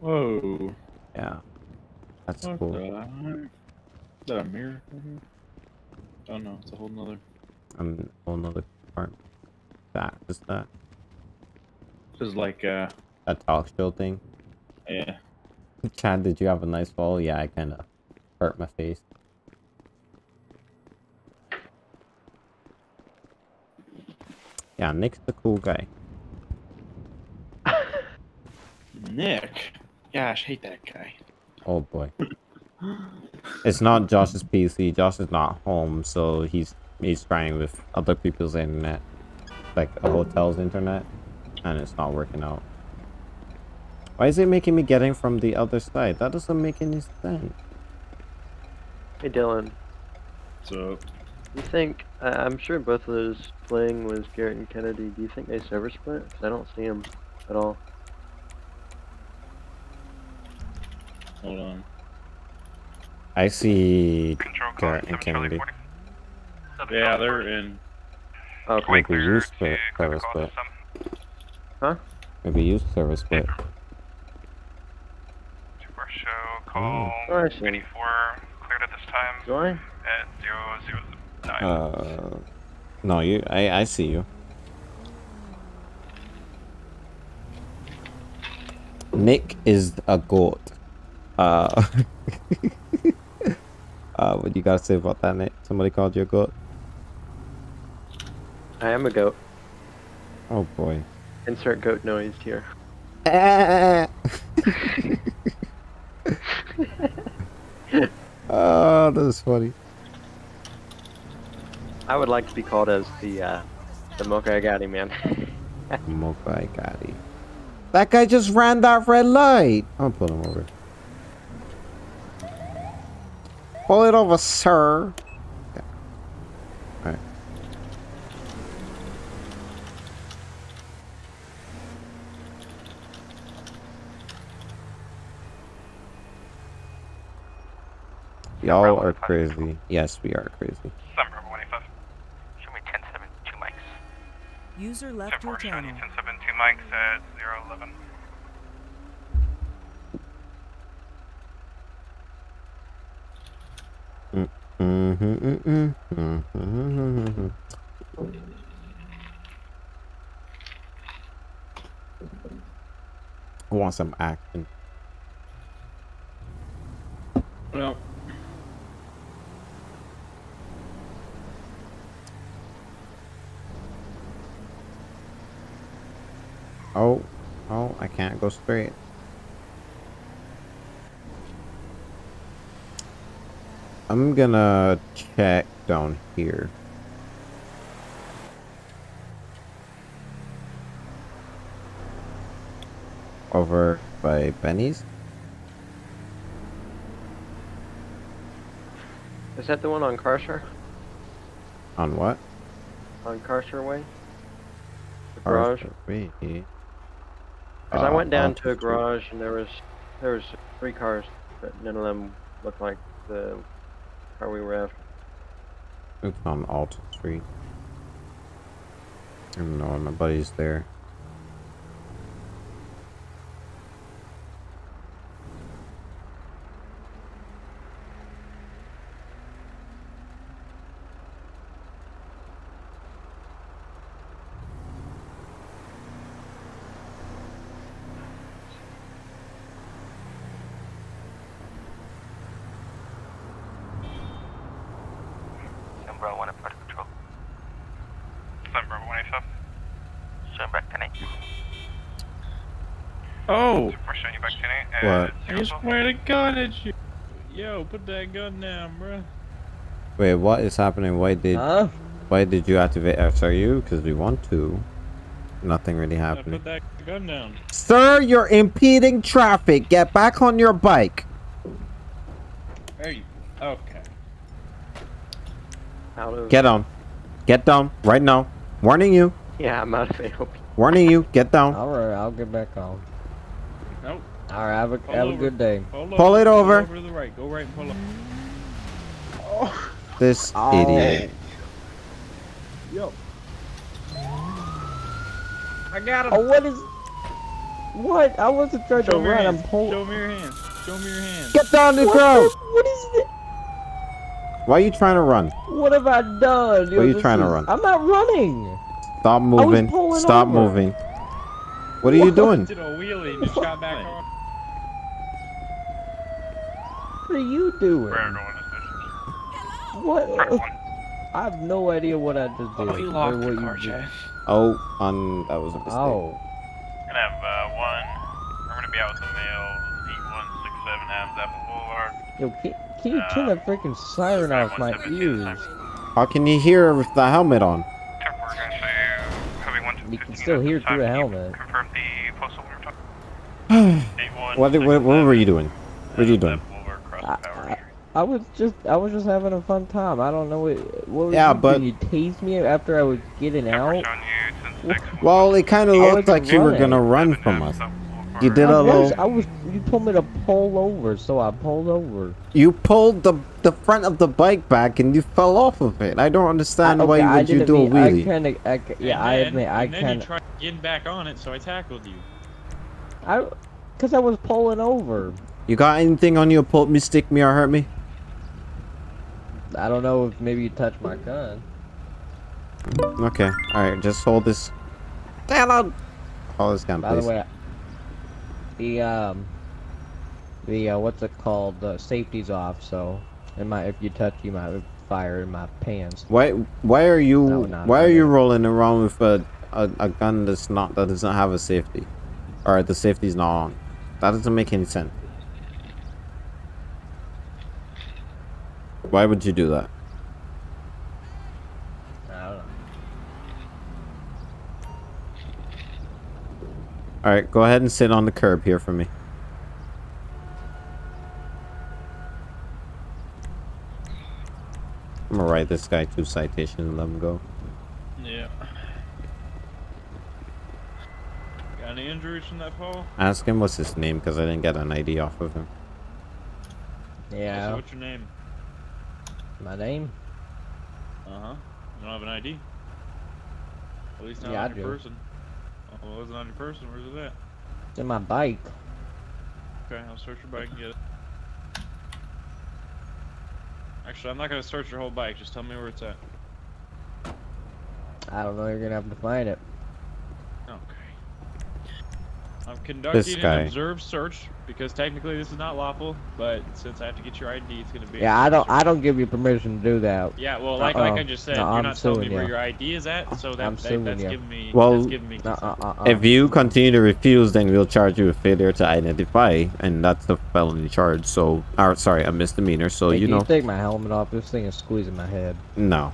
Whoa. Yeah. That's Fuck cool. That. Is that a mirror? Oh no, it's a whole nother. Um, whole nother part. That is that. This is like uh. That talk show thing. Yeah. Chad, did you have a nice fall? Yeah, I kind of hurt my face. Yeah, Nick's the cool guy. Nick? Gosh, I hate that guy. Oh boy. It's not Josh's P C. Josh is not home, so he's he's trying with other people's internet, like a hotel's internet, and it's not working out. Why is it making me getting from the other side? That doesn't make any sense. Hey Dylan. What's up? You think uh, I'm sure both of those playing was Garrett and Kennedy. Do you think they server split? Because I don't see them at all. Hold on. I see Garrett and Kennedy. Yeah, they're in. Oh, okay. Maybe you split server split. Huh? Maybe you server split. Call oh, twenty-four cleared at this time. Join? At zero zero nine. Uh, no, you. I I see you. Nick is a goat. Uh, uh, what do you gotta say about that, Nick? Somebody called you a goat. I am a goat. Oh boy. Insert goat noise here. Oh, that was funny. I would like to be called as the uh, the Mokai Gotti man. Mokai Gotti. That guy just ran that red light. I'll pull him over. Pull it over, sir. Yeah. All right. Y'all are crazy. Yes, we are crazy. Summer twenty-five. Show me ten seven two mics. User left your channel. ten seven two mics at zero eleven. Mm mm mm mm mm mm mm. I want some action. Well. Oh, oh, I can't go straight. I'm gonna check down here. Over by Benny's. Is that the one on Carcer? On what? On Carcer Way? The garage? Way. Because uh, I went down to a garage and there was there was three cars, but none of them looked like the car we were after. It's on Alt Street. I don't know, my buddy's there. Where the gun at you? Yo, put that gun down, bro. Wait, what is happening? Why did huh? Why did you activate S R U? Because we want to. Nothing really happened. Put that gun down. Sir, you're impeding traffic. Get back on your bike. There you go. Okay. Out get on. Get down right now. Warning you. Yeah, I'm out of it. Warning you. Get down. All right, I'll get back on. Nope. All right, have a, have a good day. Pull, pull it over. Pull over to the right. Go right and pull up. Oh. This oh. idiot. Yo. I got him. Oh, what is... What? I wasn't trying show to run. I'm pulling... Show me your hands. Show me your hands. Get down the ground. What is this? Why are you trying to run? What have I done? Why are you trying to run? I'm not running. Stop moving. Stop over. moving. What are what? you doing? Did a wheelie and just got back on. What are you doing? What? I have no idea what I just did. Oh, you locked the car, Chad. Oh, on that was a mistake. Oh. I'm gonna have uh, one. I'm gonna be out with the mail. eight one six seven Adams Apple Boulevard. Yo, can, can you turn uh, that freaking siren off my ears? How can you hear with the helmet on? You can still hear through the helmet. Confirm the postal order. What, what, what were you doing? What are you doing? I, I was just, I was just having a fun time. I don't know what. what yeah, you, but did you tase me after I was getting out? Well, it kind of looked like running. you were gonna run from us. You did I a was, little. I was. You told me to pull over, so I pulled over. You pulled the the front of the bike back, and you fell off of it. I don't understand I, okay, why would you do mean, a wheelie. I kinda, I, yeah, then, I admit I kind of. And then you tried getting back on it, so I tackled you. I, cause I was pulling over. You got anything on you to pull me, stick me, or hurt me? I don't know if maybe you touched my gun. Okay, alright, just hold this. Hold this gun, By please. the way, the, um, the, uh, what's it called? The safety's off, so, it might, if you touch, you might fire in my pants. Why, why are you, no, why are there. you rolling around with a, a, a gun that's not, that doesn't have a safety? Alright, the safety's not on. That doesn't make any sense. Why would you do that? I don't know. Alright, go ahead and sit on the curb here for me. I'm gonna write this guy two citations and let him go. Yeah. Got any injuries from that fall? Ask him what's his name because I didn't get an I D off of him. Yeah. So what's your name? My name? Uh-huh. You don't have an I D? At least not yeah, on I your do. person. Well, it wasn't on your person. Where's it at? It's in my bike. Okay, I'll search your bike and get it. Actually, I'm not going to search your whole bike. Just tell me where it's at. I don't know. You're going to have to find it. Okay. I'm conducting an observed search. Because technically this is not lawful, but since I have to get your I D, it's gonna be. Yeah, I don't, I don't give you permission to do that. Yeah, well, like, uh -oh. like I just said, no, you're I'm not telling me you. where your I D is at, so that, that that's you. giving me. Well, that's giving me no, uh, uh, uh. if you continue to refuse, then we'll charge you with failure to identify, and that's the felony charge. So, or sorry, a misdemeanor. So hey, you know. Can you take my helmet off? This thing is squeezing my head. No.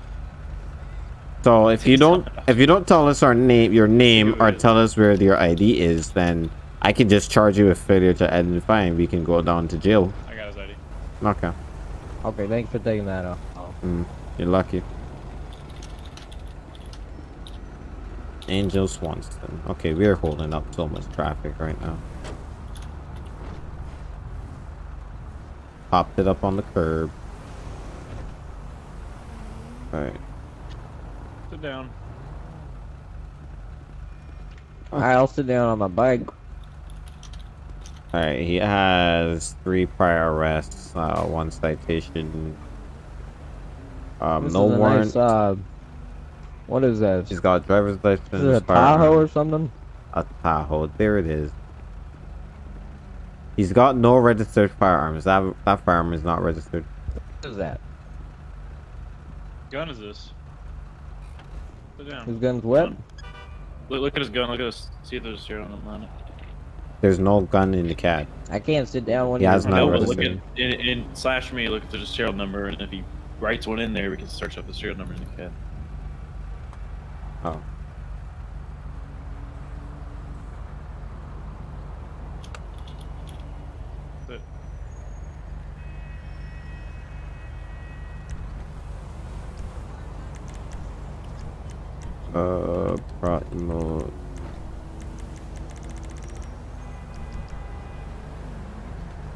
So if you don't, if you don't tell us our name, your name, or tell us where your I D is, then. I can just charge you with failure to identify and we can go down to jail. I got his I D. Okay. Okay, thanks for taking that off. Oh. Mm, you're lucky. Angel Swanson. Okay, we are holding up so much traffic right now. Popped it up on the curb. Alright. Sit down. Okay. I'll sit down on my bike. Alright, he has three prior arrests, uh, one citation, um, this no is a warrant. Nice, uh, what is that? He's got a driver's license. Is it a Tahoe or something? A Tahoe, there it is. He's got no registered firearms. That, that firearm is not registered. What is that? What gun is this? Put down. His gun's what? Look, look at his gun, look at this. See if there's a zero on it. There's no gun in the cab. I can't sit down when yeah, it's not no, look at, in, in slash me, look at the serial number, and if he writes one in there, we can search up the serial number in the cab. Oh. That's it. Uh, Pratmo.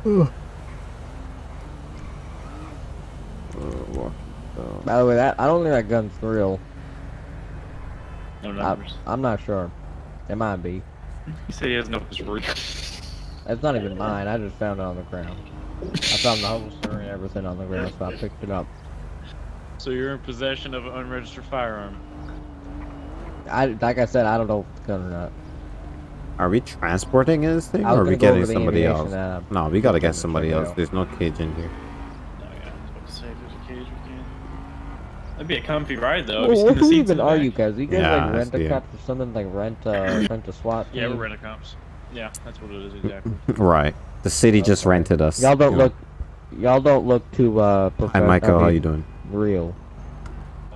Uh, what the... By the way, that I don't think that gun's real. No numbers. I, I'm not sure. It might be. He said he has no numbers. That's not even mine. I just found it on the ground. I found the holster and everything on the ground, so I picked it up. So you're in possession of an unregistered firearm. I, like I said, I don't know if it's gun or not. Are we transporting this thing, or are we getting somebody else? No, we gotta get somebody else. There's no cage in here. No, yeah, I was about to say, there's a cage we can. That'd be a comfy ride, though. Well, who even are you guys? You guys like rent a cop or something? Like rent a rent a SWAT? Yeah, we're rent a cops. Yeah, that's what it is exactly. Right. The city just rented us. Y'all don't look. Y'all don't look too. Uh, Hi, Michael. How you doing? Real.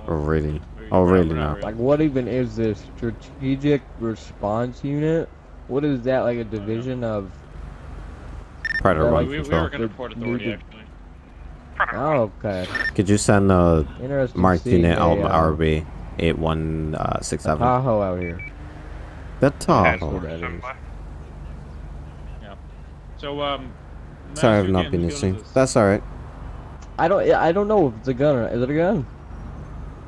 Already. Already now. Like, what even is this strategic response unit? What is that, like a division of... Predator Run Control. We, we were going to port authority, actually. Oh, okay. Could you send uh, Mark Unit R B eight one six seven? Tahoe out here. The Tahoe. Yeah. So, um... sorry, I've not been listening. That's alright. I don't I don't know if it's a gun or not. Is it a gun?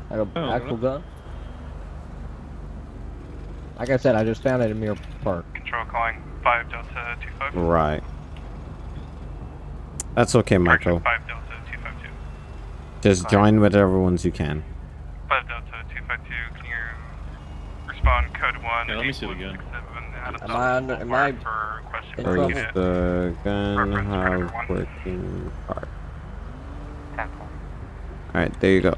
Like an actual gun? Like I said, I just found it in Mirror Park. Control calling five Delta two five. Right. That's okay, Michael. Five Delta two five two. Just five. Join whatever ones you can. Five Delta two five two. Can you respond code one? Yeah, let me see the gun. Am I under? Am I? Where's the gun? How working? Park. All right, there you go.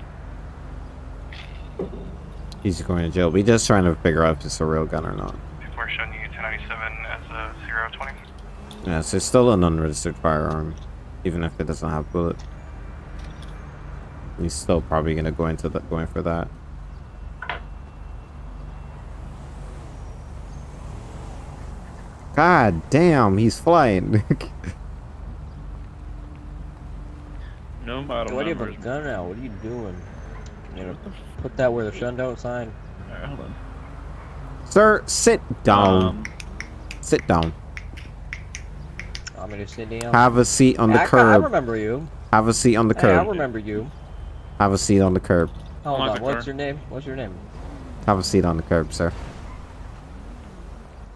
He's going to jail. We're just trying to figure out if it's a real gun or not. Before showing you ten ninety-seven as a zero twenty. Yeah, so it's still an unregistered firearm, even if it doesn't have bullet. He's still probably going to go into that, going for that. God damn, he's flying. No model. What do you have a gun out? What are you doing? You know, put that where the shun don't sign. Alright, hold on. Sir, sit down. Um, sit down. Want me to sit down? Have a seat on the I, curb. I remember you. Have a seat on the hey, curb. I remember you. Have a seat on the curb. Hold on, on. What's your name? What's your name? Have a seat on the curb, sir.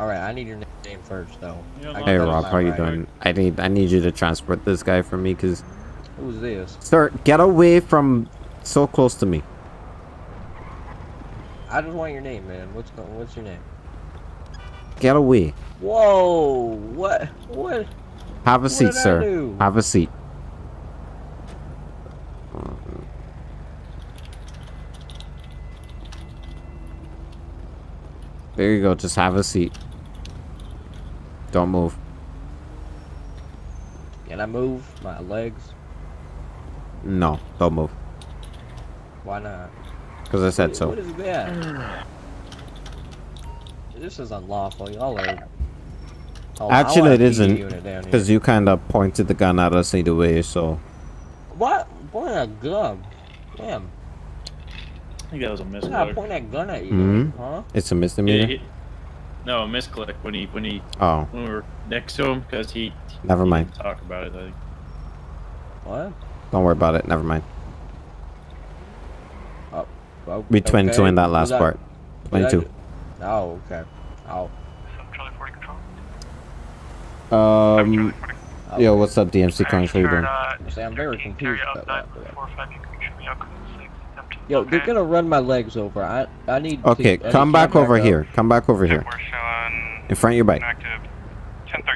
Alright, I need your name first, though. Hey, Rob, how are you right. doing? I need, I need you to transport this guy for me, because... Who's this? Sir, get away from... so close to me. I just want your name, man. What's going, what's your name? Get away. Whoa! What? What? Have a what seat, sir. Have a seat. There you go. Just have a seat. Don't move. Can I move my legs? No, don't move. Why not? Because I said what, so. What is that? This is unlawful. Y'all are... Oh, actually, it isn't. Because you kind of pointed the gun at us either way, so... What? Point a gun? Damn. I think that was a misclick. Why did I point that gun at you? Mm-hmm. Huh? It's a misdemeanor? It, it, no, a misclick when he... When he oh. When we were next to him, because he... Never he mind. Talk about it, I think. What? Don't worry about it. Never mind. Okay. We twenty-two in that last that, part. twenty-two. That, oh, okay. Oh. Um. Okay. Yo, what's up, D M C? How you doing? Uh, I'm very confused about that. Yo, okay. They're gonna run my legs over. I I need. Okay, to, I come need back over back here. Come back over here. In front of your bike.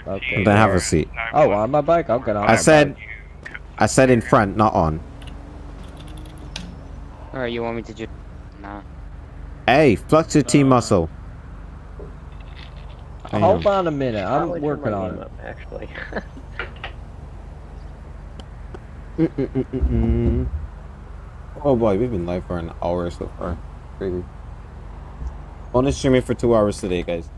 Okay. And then have a seat. Oh, on my bike. I'm gonna. I said. I said in front, not on. Alright, you want me to just... Nah. Hey, flex your T uh, muscle. Damn. Hold on a minute, I'm working on it. Actually. mm -mm -mm -mm -mm. Oh boy, we've been live for an hour so far. Crazy. Only streaming for two hours today, guys.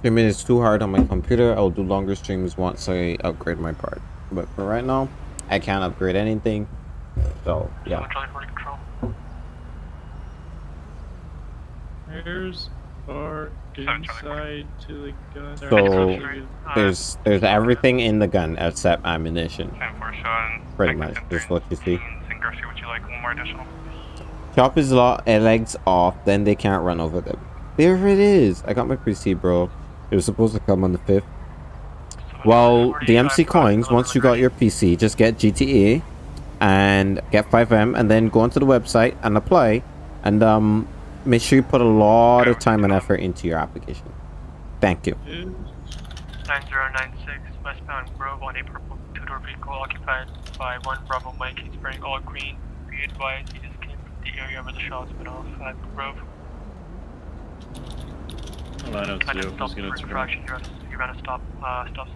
Streaming is too hard on my computer. I'll do longer streams once I upgrade my part. But for right now... I can't upgrade anything, so yeah. There's our inside to the gun. So there's there's everything in the gun except ammunition. Pretty much, just what you see. Chop his legs off, then they can't run over them. There it is. I got my receipt, bro. It was supposed to come on the fifth. Well, the M C coins, once you got your P C, just get G T A and get five M and then go onto the website and apply, and um, make sure you put a lot of time and effort into your application. Thank you. nine zero nine six, westbound Grove on a purple two-door vehicle occupied by one Bravo Mike. He's wearing all green. Be advised, he just came from the area where the shots went off at Grove. Well, I know it's you. I'm just going to turn. You're going to stop, uh, stop.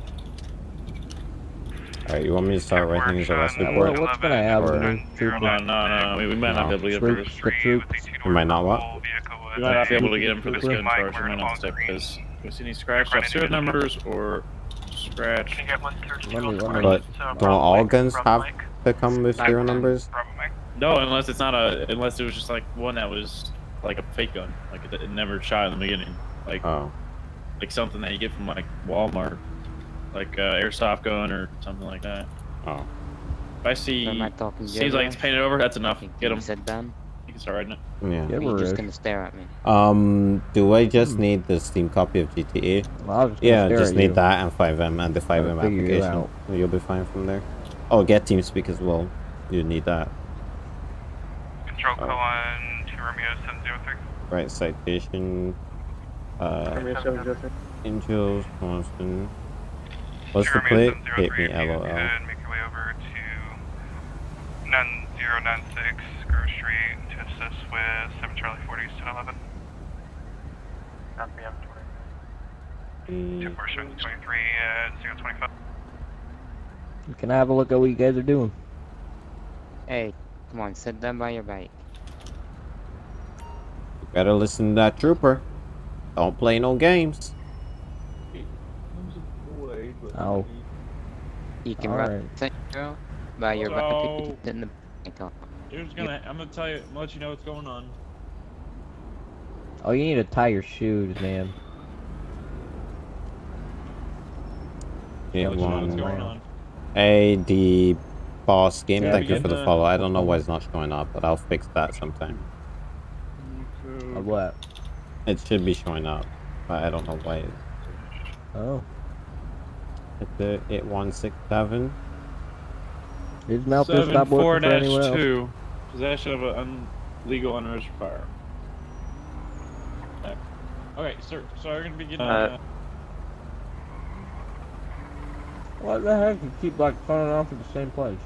Alright, you want me to start writing the last report? What's going to happen? No, no, no. We, we might no. not be able to get him for this case. We might not what? We might not be able to get him for this gun charge. We might not stick this. Because any scratch off serial numbers or scratch. But don't all guns have to come with serial numbers? No, unless it's not a. Unless it was just like one that was like a fake gun. Like it, it never shot in the beginning. Like, oh. Like something that you get from like Walmart. Like uh, airsoft gun or something like that. Oh. If I see, seems like it's painted over, that's enough. Get him. Said Ben. You can start riding it. Yeah. yeah You're just gonna stare at me. Um, do I just need the Steam copy of G T A? Well, yeah, just need you. that and five M and the five M application. You You'll be fine from there. Oh, get TeamSpeak as well. You need that. Control oh. Colon to Romeo seven zero three. Right, citation. Uh, Romeo seven zero three. Angel Swanson. What's the plate? Hit me, L O L. Make your way over to nine zero nine six Grove Street to assist with seven Charlie forty, ten eleven. Not the M twenty. two four seven two three at zero twenty-five. Can I have a look at what you guys are doing? Hey, come on, sit down by your bike. You better listen to that trooper. Don't play no games. Oh. You can All run right. the by your oh. in the Dude's gonna I'm gonna tell you I'm gonna let you know what's going on. Oh, you need to tie your shoes, man. Yeah, you know what's going on. Hey, the boss game, yeah, thank you for the, the follow. I don't know why it's not showing up, but I'll fix that sometime. Or what? It should be showing up, but I don't know why it Oh. At the eight one six seven. Did Malcolm stop working for anyone else? seven four dash two. Possession of an illegal unregistered firearm. Okay. Okay, sir. So we're gonna be getting. Uh, uh... What the heck? You keep like phoning off at the same place.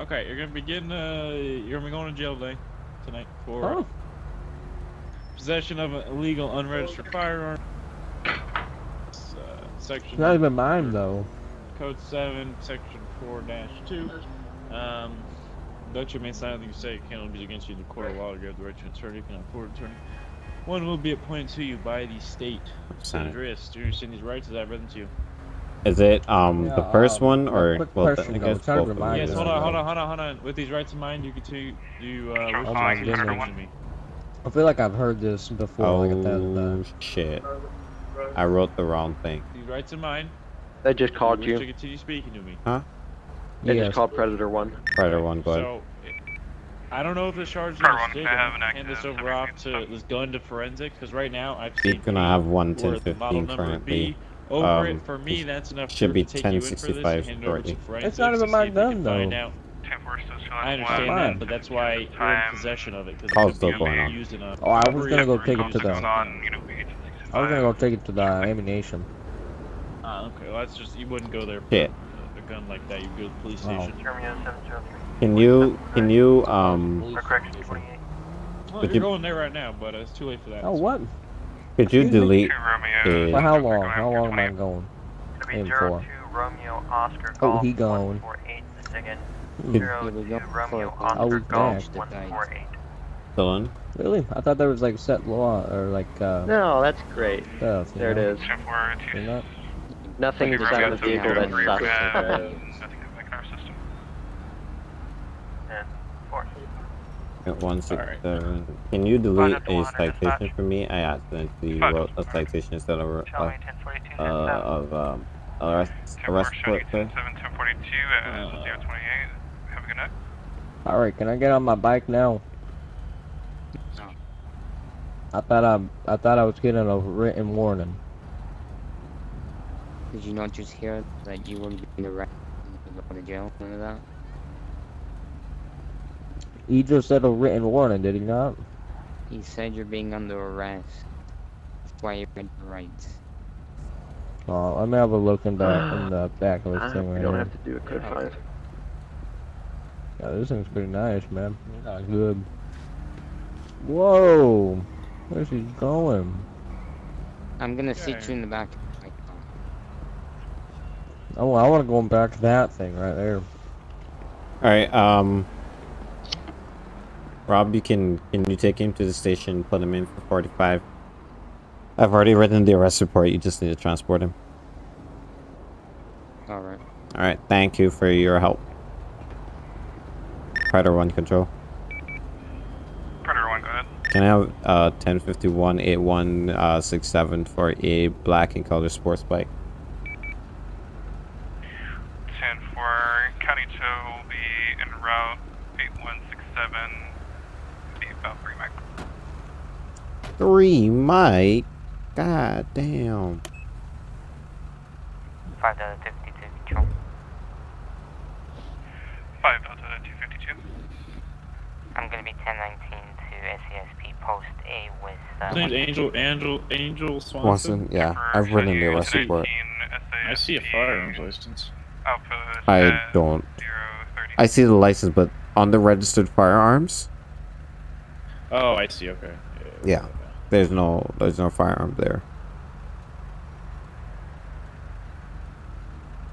Okay, you're gonna be getting. Uh, you're gonna be going to jail today, tonight for oh. possession of an illegal unregistered firearm. Section it's not even mine though. Code seven, section four dash two. Um Dutch may sign anything you say it cannot be against you in the court of law to grab the right to an attorney, if not a court attorney. One will be appointed to you by the state. Address. Do you understand these rights as I've read them to you? Is it um yeah, the first uh, one or well, I guess both of Yes, hold on, hold on, hold on, hold on. With these rights in mind, you can to you uh oh, my to me. I feel like I've heard this before. Oh, like that, uh, shit. I wrote the wrong thing. These rights in mind. They just called you. Continue speaking to me. Huh? They yes. just called Predator One. Predator One, go ahead. So, I don't know if the charge is mistaken. Hand this over off to this gun to forensics, because right now I've seen. He's gonna have one ten fifteen currently. Over um, it for me. That's enough. Should be ten sixty five currently. It's not even my gun though. I understand that, but that's why you're in possession of it. How's still going on? Oh, I was gonna go take it to the. I was gonna go take it to the ammunition. Ah, okay. Well, that's just you wouldn't go there. For yeah. A gun like that, you go to the police station. Oh. Can you? Can you? Um. Well, you're you, going there right now, but it's too late for that. Oh what? Could you delete? The, well, how long? How long am I going? In for? Oh, he gone. Oh, he's back. Dylan. Really? I thought there was like set law or like. Uh, no, that's great. Stuff, there know? it is. Nothing is on the vehicle that sucks. Nothing is in our system. And four. Got one six right. seven. Can you delete a citation for me? I accidentally wrote a citation instead of uh, uh, of um, arrest arrest for seven ten forty two at zero twenty eight. Have a good night. All right, can I get on my bike now? I thought I I thought I was getting a written warning. Did you not just hear that you wouldn't be arrested and go to jail, none of that? He just said a written warning, did he not? He said you're being under arrest. That's why you read the rights. Oh, let me have a look in the, in the back of this thing right here. You don't have to do a code five. Yeah, this thing's pretty nice, man. It's not good. Whoa! Where's he going? I'm gonna okay. seat you in the back. Oh, I want to go back to that thing right there. Alright, um... Rob, you can, can you take him to the station and put him in for forty-five? I've already written the arrest report, you just need to transport him. Alright. Alright, thank you for your help. Predator one, control. Predator one, go ahead. Can I have uh, ten fifty-one eighty-one sixty-seven uh, for a black and color sports bike? ten for County two will be en route eighty-one sixty-seven. Three, Mike. God damn. Five Delta fifty two control. Five Delta two fifty two. I'm gonna be ten nineteen to S E S P Post A with. Uh, Name's Angel Angel Angel Swanson. Swanson, yeah. I've written the arrest report. I see a firearms license. Output I don't. I see the license, but on the registered firearms. Oh, I see. Okay. Yeah. yeah. There's no, there's no firearm there.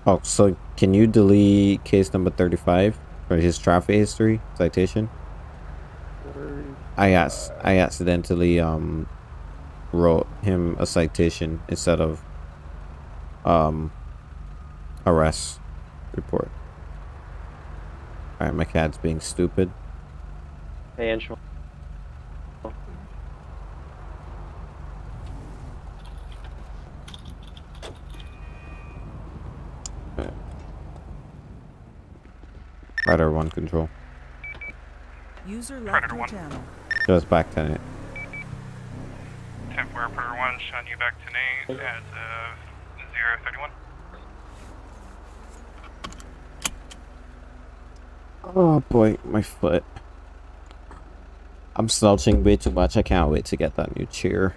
Oh, so can you delete case number thirty-five for his traffic history citation? I asked, I accidentally um wrote him a citation instead of um arrest report. All right, my cat's being stupid. Hey, Angel. Predator one control. User Predator one. Channel. Just back to Nate. Temporary Predator one showing you back to Nate as of zero thirty-one. Oh boy, my foot. I'm slouching way too much. I can't wait to get that new chair.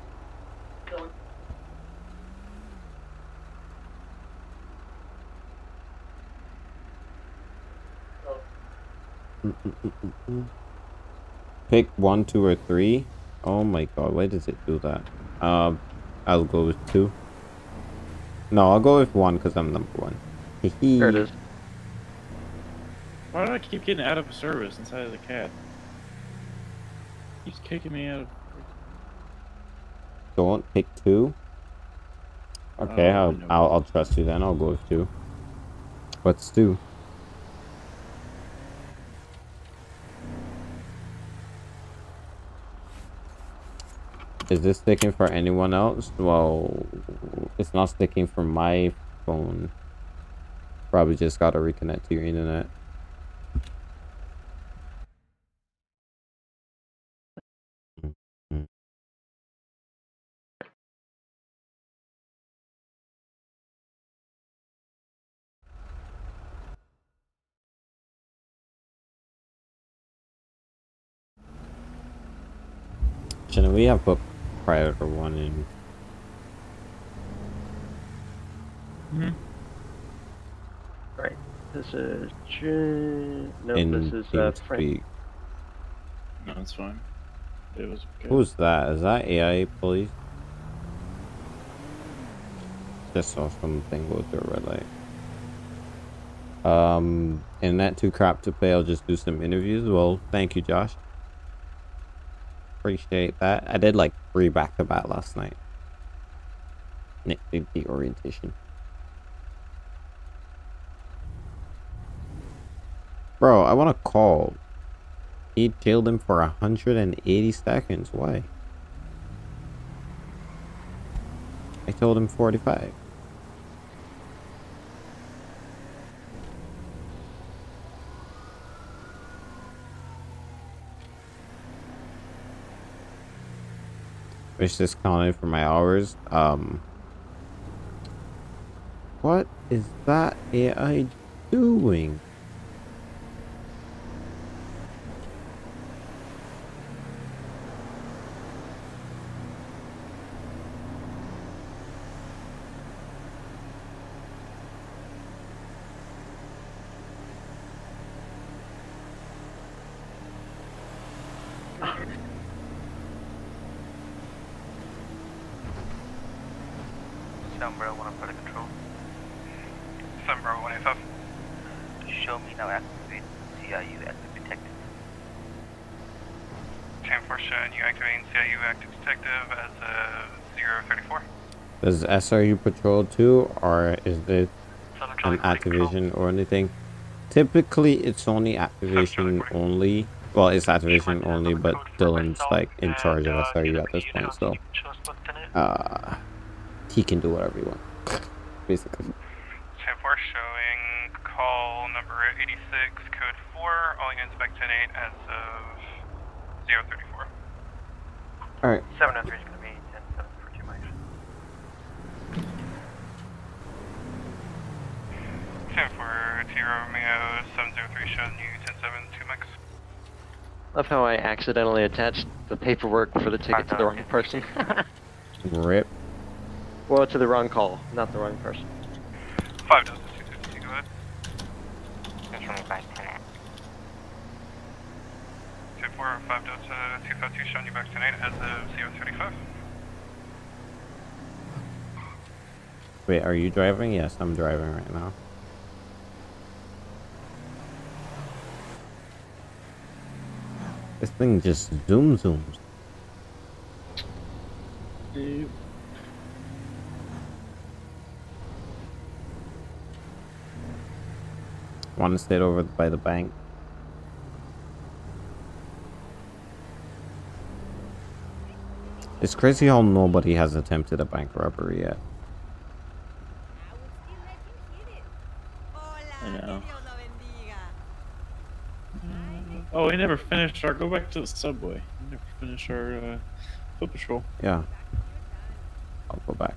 Pick one, two, or three. Oh my god, why does it do that? Um, uh, I'll go with two. No, I'll go with one because I'm number one. There it is. Why do I keep getting out of service inside of the cat? He's kicking me out of. Don't pick two. Okay, I'll, I'll I'll trust you then. I'll go with two. What's two? Is this sticking for anyone else? Well, it's not sticking for my phone. Probably just gotta reconnect to your internet. Shouldn't we have booked Private or one in. Mm-hmm. Right. This is no. In, this is uh, Frank. No, it's fine. It was. Good. Who's that? Is that A I A police? Just saw something go through a red light. Um, and that too crap to play. I'll just do some interviews. Well, thank you, Josh. Appreciate that. I did like three back to back last night. Nick did the orientation. Bro, I want to call. He jailed him for one hundred eighty seconds. Why? I told him forty-five. which is counted for my hours. Um, what is that A I doing? Does S R U patrol too, or is it an activation or anything? Typically, it's only activation only. Well, it's activation only, but Dylan's like in charge of S R U at this point, so uh, he can do whatever he wants, basically. ten four showing call number eighty-six, code four, all units back ten eight as of zero thirty-four. All right. seven oh three. I love how I accidentally attached the paperwork for the ticket to the wrong person. Rip. Well, to the wrong call, not the wrong person. Five dozen, two fifty, go ahead. two four, five dozen, two fifty, showing you back tonight as of zero thirty-five. Wait, are you driving? Yes, I'm driving right now. This thing just zoom zooms. Steve. Want to stay over by the bank? It's crazy how nobody has attempted a bank robbery yet. I know. Oh, we never finished our, go back to the subway. We never finished our uh, foot patrol. Yeah. I'll go back.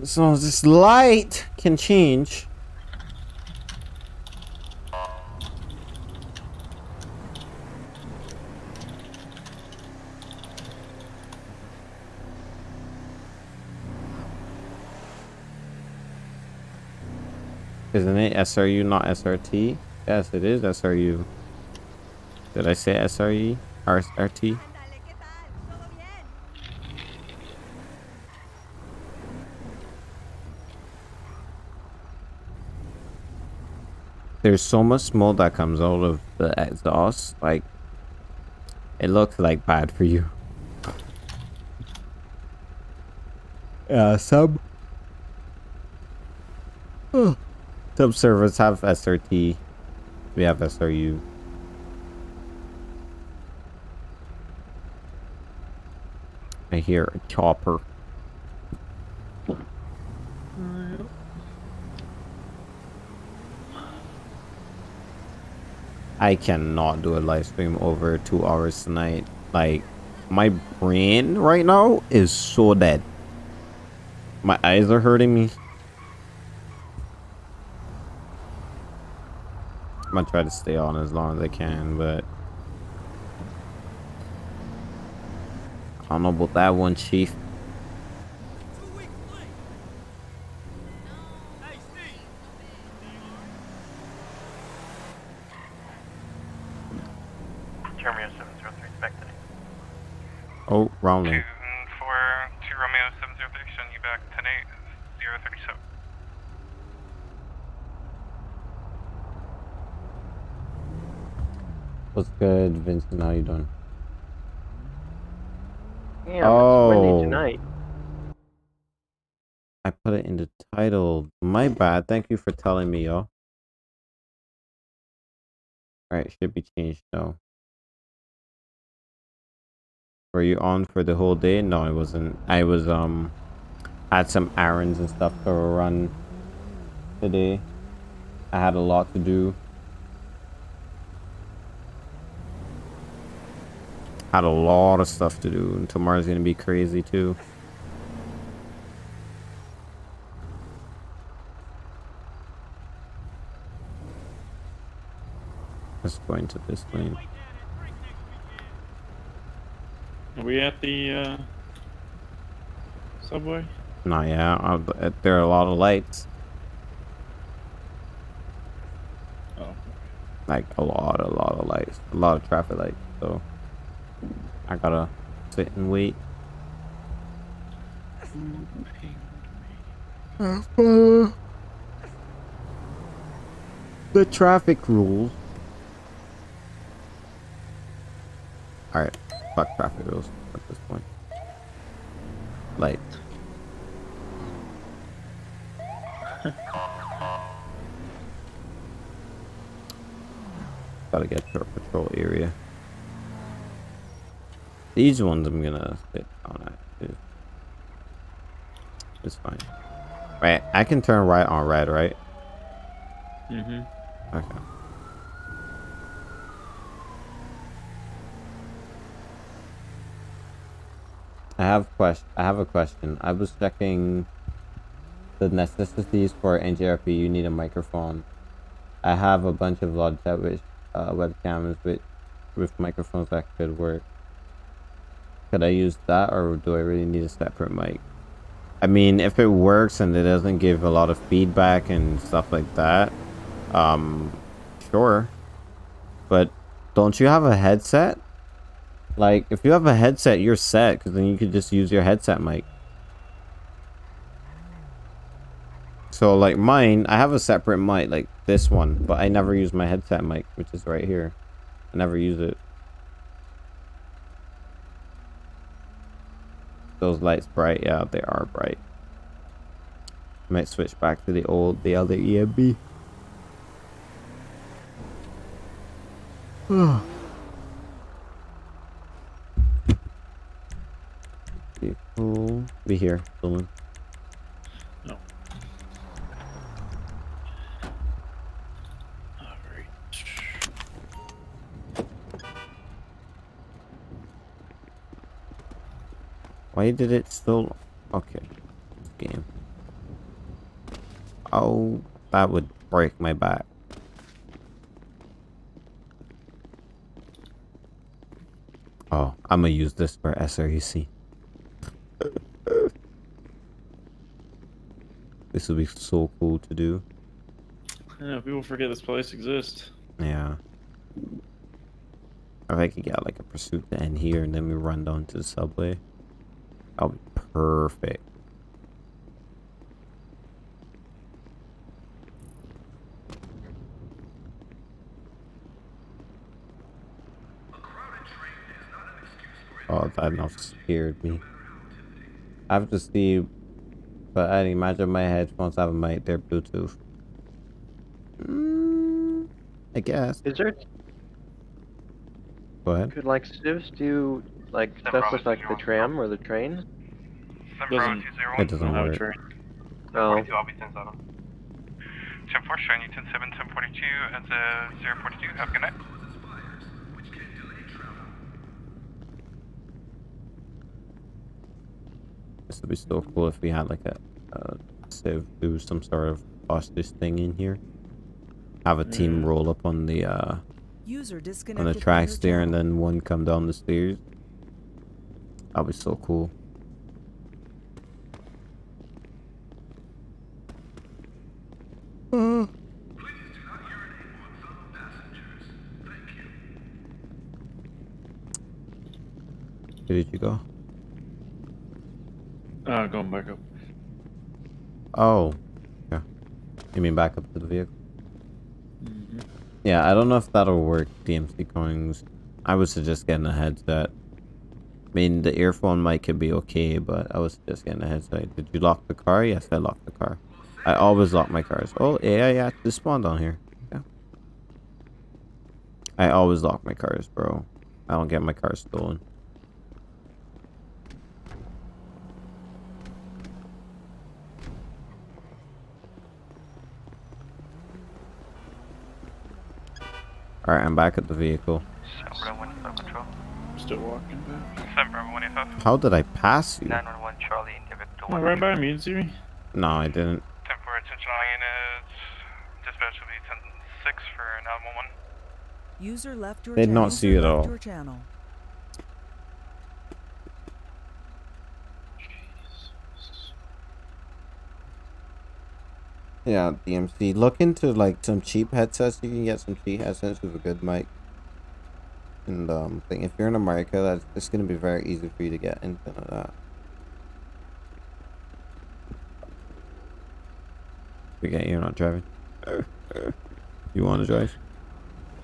As long as this light can change. Isn't it S R U, not S R T? Yes, it is S R U. Did I say S R E? R S R T? There's so much smoke that comes out of the exhaust, like, it looks like bad for you. Uh, sub. Oh. Sub servers have S R T. We have S R U. I hear a chopper. I cannot do a live stream over two hours tonight. Like, my brain right now is so dead. My eyes are hurting me. I'm gonna try to stay on as long as I can, but I don't know about that one, Chief. Romeo seven zero three, back to me. Oh, wrong one. Two four two Romeo seven zero three, showing you back ten eight zero thirty seven. What's good, Vincent? How you doing? Yeah, oh, it's windy tonight. I put it in the title. My bad. Thank you for telling me, y'all. Alright, should be changed now. Were you on for the whole day? No, I wasn't. I was, um, I had some errands and stuff to run today. I had a lot to do. Had a lot of stuff to do, and tomorrow's gonna be crazy too. Just going to this lane. Are we at the uh, subway? Not yet. I'll, there are a lot of lights. Oh. Like a lot, a lot of lights, a lot of traffic lights. So I gotta sit and wait. Uh, the traffic rules. All right, fuck traffic rules at this point. Light. Gotta get to our patrol area. These ones I'm gonna sit on that too. It's fine. Right, I can turn right on red, right? Mm-hmm. Okay. I have quest. I have a question. I was checking the necessities for N J R P. You need a microphone. I have a bunch of log chat with uh, webcams with with microphones that could work. Could I use that, or do I really need a separate mic? I mean, if it works and it doesn't give a lot of feedback and stuff like that, um, sure. But don't you have a headset? Like, if you have a headset, you're set, because then you could just use your headset mic. So, like, mine, I have a separate mic, like this one, but I never use my headset mic, which is right here. I never use it. Those lights bright? Yeah, they are bright. I might switch back to the old, the other E M B. Ugh. We'll be here, Dylan. No. Alright. Why did it still... Okay. Game. Oh, that would break my back. Oh, I'm gonna use this for S R U. This would be so cool to do. Yeah, people forget this place exists. Yeah. If I could get like a pursuit to end here and then we run down to the subway, that'll be perfect. Oh, that enough scared me. I have to see, but I'd imagine my headphones have a mic. They're Bluetooth. Mm, I guess. Is there? Go ahead. Could like civs do like Step stuff with like the tram or the train? Doesn't, it doesn't work. No. Oh. ten four, shiny ten seven, ten forty-two, and the zero forty-two. Have a good night. This would be so cool if we had like a, uh, save, do some sort of hostage thing in here. Have a team roll up on the, uh, User on the tracks there and then one come down the stairs. That would be so cool. Uh. Where did you go? Uh, going back up. Oh. Yeah. You mean back up to the vehicle? Mm-hmm. Yeah, I don't know if that'll work, D M C coins. I would suggest getting a headset. I mean, the earphone mic could be okay, but I would suggest getting a headset. Did you lock the car? Yes, I locked the car. I always lock my cars. Oh, yeah, yeah. Just spawned on here. Yeah. I always lock my cars, bro. I don't get my car stolen. Alright, I'm back at the vehicle. still walking back. ten four one eight five. How did I pass you? nine one one Charlie, oh, right by me, Ziri? No, I didn't. ten four attention all units. Dispatch will be ten six for nine one one. User left your channel. Did not see you at all. Yeah, D M C. Look into like some cheap headsets. You can get some cheap headsets with a good mic. And um, thing. If you're in America, that's it's gonna be very easy for you to get into that. Forget you're not driving. You want to drive?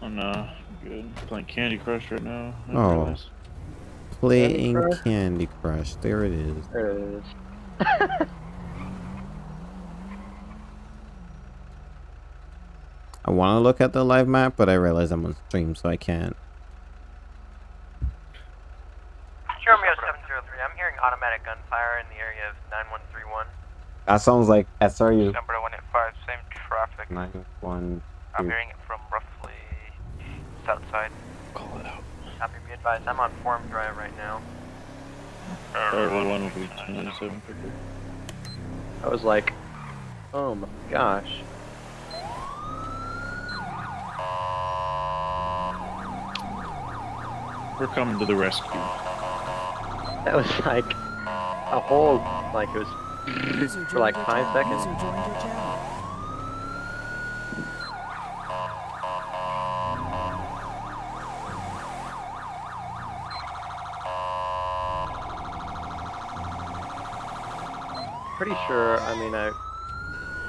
Oh no, I'm good. I'm playing Candy Crush right now. I oh, realize. playing Candy Crush. Candy Crush. There it is. There it is. I want to look at the live map, but I realize I'm on stream, so I can't. Romeo seven zero three, I'm hearing automatic gunfire in the area of nine one three one. That sounds like S R U. Number one eight five, same traffic. nine one three. I'm hearing it from roughly south side. Call it out. Happy to be advised, I'm on Forum Drive right now. one one one will be two nine seven. I was like, oh my gosh. We're coming to the rescue. That was like a hold, like it was for like five seconds. Pretty sure, I mean, I.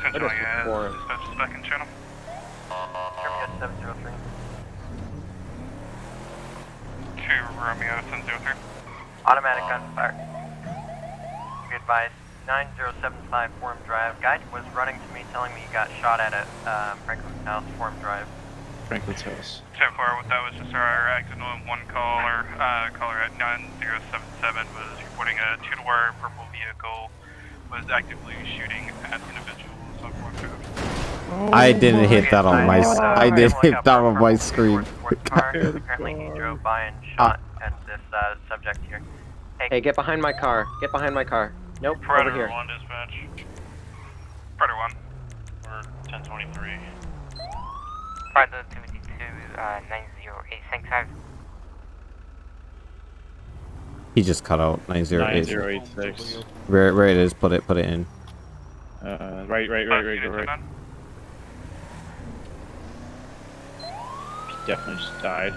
Central, yeah, dispatch is back in channel. Terminus seven zero three. Romeo seven zero three. Automatic gunfire. Be advised, nine zero seven five Forum Drive. Guy was running to me telling me he got shot at at um, Franklin's house, Forum Drive. Franklin's house. So far, that was just our accidental one caller. Uh, caller at nine zero seven seven was reporting a two-door purple vehicle was actively shooting at individuals on Forum Drive. Oh, I didn't hit that on my. Uh, I did hit that on my screen. Apparently he drove by and shot at this uh, subject here. Hey, hey, get behind my car. Get behind my car. Nope. Predator over here. one dispatch. Predator one. We're ten twenty-three. Predator two two uh, nine zero eight six five. He just cut out nine zero eight six. Where where it is? Put it put it in. Uh, right right right right right. right. Definitely just died.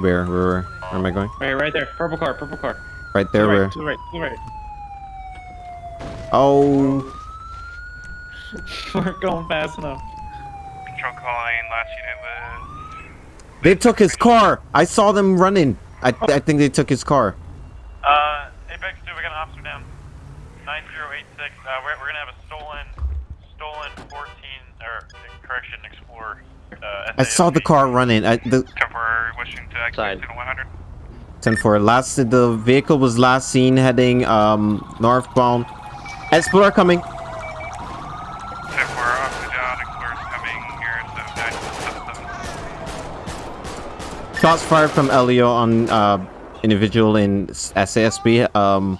Where, where, where, where am I going? Right, right there. Purple car, purple car. Right there, to where? Right, to the right, to the right. Oh. We're going fast enough. Control calling, last unit was... They took his car! I saw them running. I, oh. I think they took his car. Uh, Apex two, we got an officer down. nine zero eight six, uh, we're, we're gonna have a stolen, stolen fourteen. Or, correction, Explorer. Uh, I saw the car running. I, the ten four wishing to activate one hundred. ten four. Last, the vehicle was last seen heading um, northbound. Explorer coming. ten four off the down. Explorer's coming here. seven nine seven seven. Shots fired from Elio on uh, individual in S A S B. Um,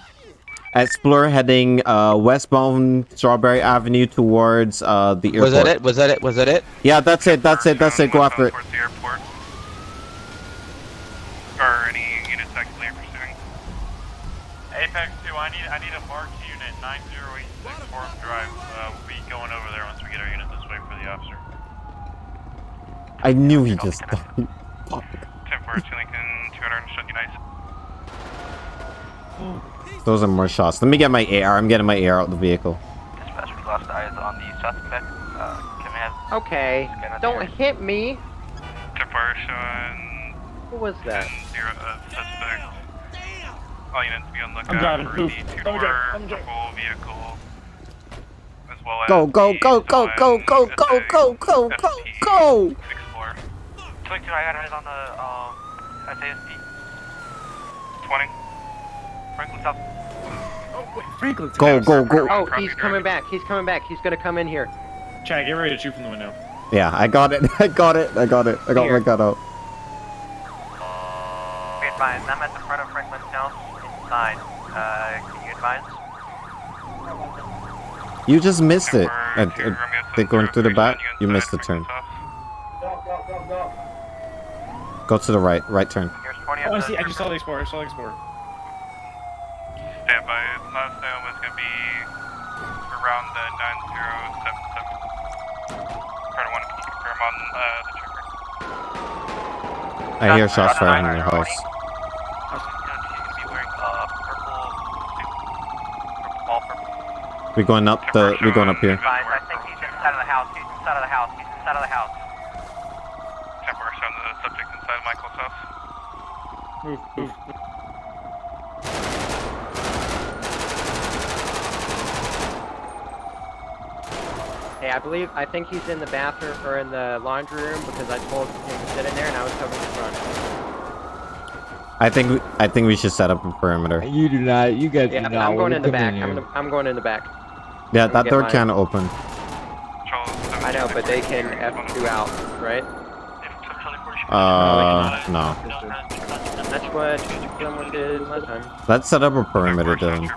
Explorer heading uh, westbound Strawberry Avenue towards uh, the airport. Was that it? Was that it? Was that it? Yeah, that's it. That's it. That's it. Go after it. Are any units actively pursuing? Apex two, I need I need a marked unit. nine zero eight six Forum Drive. Uh, we'll be going over there once we get our unit this way for the officer. I knew he just. ten four to Lincoln two hundred United. Oh. Those are more shots. Let me get my A R. I'm getting my A R out the vehicle. Dispatch, we lost eyes on the suspect. Uh, can we have... Okay. Don't hit me. Who was that? Zero, uh, suspect. Damn. All units be on lookout for the two-door vehicle. As well as go, go, go, go, go, go, go, go, go, go, go. Explorer. I got eyes on the, um, S A S P. twenty. Franklin's up. Oh, wait, Franklin's go, go, go. Oh, he's coming back. He's coming back. He's going to come in here. Chad, get ready to shoot from the window. Yeah, I got it. I got it. I got it. I got Here. my gun out. Be advised, I'm at the front of Franklin's house inside. Uh, can you advise? You just missed it. I, I, they're going through the back. You missed the turn. Go to the right. Right turn. Oh, I see. I just saw the Explorer. I saw the Explorer. Stand by. It's not down. It's going to be around the nine zero seven seven. Try to want to keep him on uh, the trigger. I That's hear shots firing in your house. We're going up the. We're going up here. I think he's inside of the house. He's inside of the house. He's inside of the house. Temporary on the subject inside of Michael's house. Move, move. Hey, I believe, I think he's in the bathroom or in the laundry room because I told him to sit in there and I was covering the front. I think, we, I think we should set up a perimeter. You do not, you guys yeah, do not. I'm going in the back. I'm, gonna, I'm going in the back. Yeah, that door can open. I know, but they can F two out, right? Uh, no. That's what someone did last time. Let's set up a perimeter, Dylan.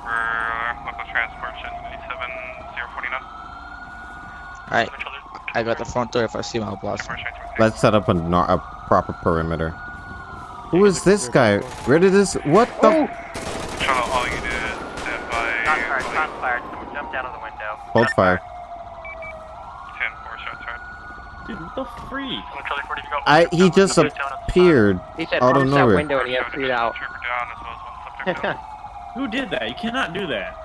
Alright, I got the front door if I see my blast. Let's set up a, a proper perimeter. Who is this guy? Where did this... What the... Oh. Hold fire. Dude, what the freak? I, he just appeared out of nowhere. Window and he had freed out. Who did that? You cannot do that.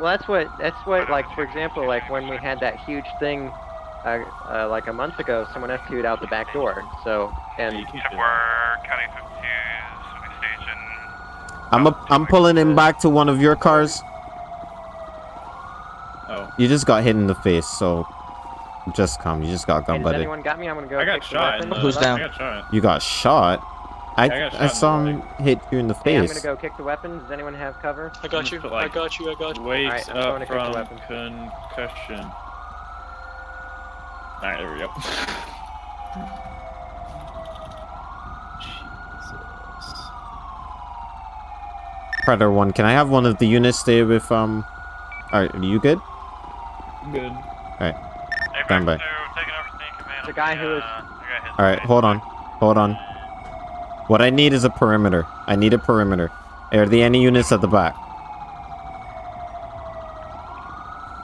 Well, that's what, that's what, like, for example, like, when we had that huge thing, uh, uh, like, a month ago, someone F two'd out the back door, so, and... I'm, a, I'm pulling him back to one of your cars. Oh. You just got hit in the face, so... Just come. You just got gun butted. Anyone got me? I'm gonna go. I got shot. Who's down? I got shot. You got shot. I yeah, I, got shot I saw him hit you in the face. Hey, I'm gonna go kick the weapon. Does anyone have cover? I got you. Like I got you. I got you. Wait right, up from concussion. All right, there we go. Jesus. Predator one. Can I have one of the units stay with um? All right, are you good? I'm good. All right. Stand by. The guy who is... Alright, hold on. Hold on. What I need is a perimeter. I need a perimeter. Are there any units at the back?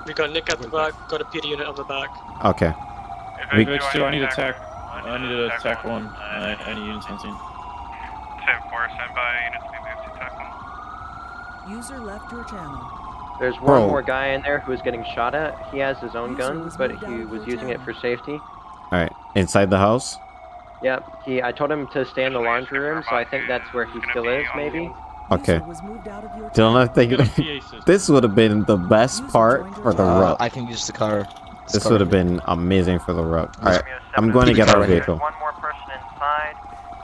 We got Nick at the back. Got a P D unit at the back. Okay. We... Which two? I need to attack... I need to attack one. I, I need units on scene. ten four, stand by. Units to be moved to attack one. User left your channel. There's one Bro. more guy in there who is getting shot at. He has his own gun, but he was using it for safety. Alright, inside the house? Yep, he, I told him to stay in the laundry room, so I think that's where he still is, maybe. Okay. Dylan, I think this would have been the best part for the uh, ruck. I can use the car. It's this would have been amazing for the ruck. Alright, I'm going to get our vehicle. One more person inside.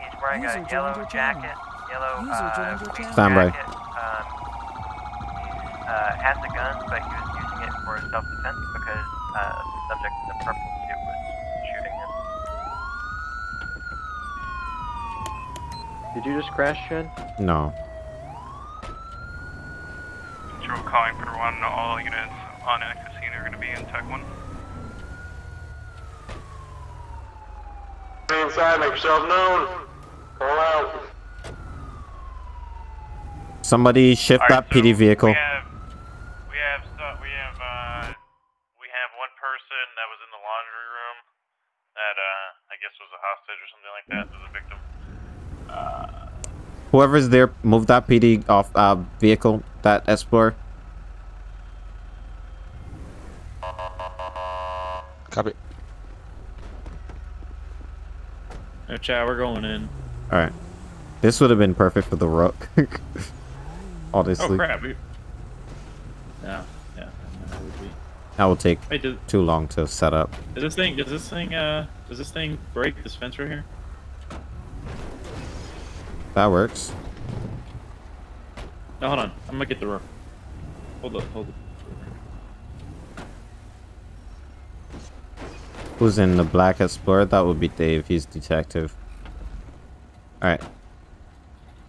He's wearing a yellow jacket, yellow uh, jacket. Stand by. Uh, had the gun, but he was using it for self-defense because uh, the subject in the purple suit was shooting him. Did you just crash, Chad? No. Control calling for one. All units on active scene are going to be in Tech one. Stay inside, make yourself known. Call out. Somebody shift right, that so P D vehicle. Whoever's there, move that P D off uh, vehicle, that Explorer. Copy. No, Chad, we're going in. Alright. This would have been perfect for the ruck. Honestly. Oh, crap. We... Yeah, yeah. That would be... That will take Wait, does... too long to set up. Does this thing, does this thing, uh, does this thing break this fence right here? That works. No, hold on. I'm gonna get the room. Hold up, hold up. Who's in the black Explorer? That would be Dave. He's detective. All right.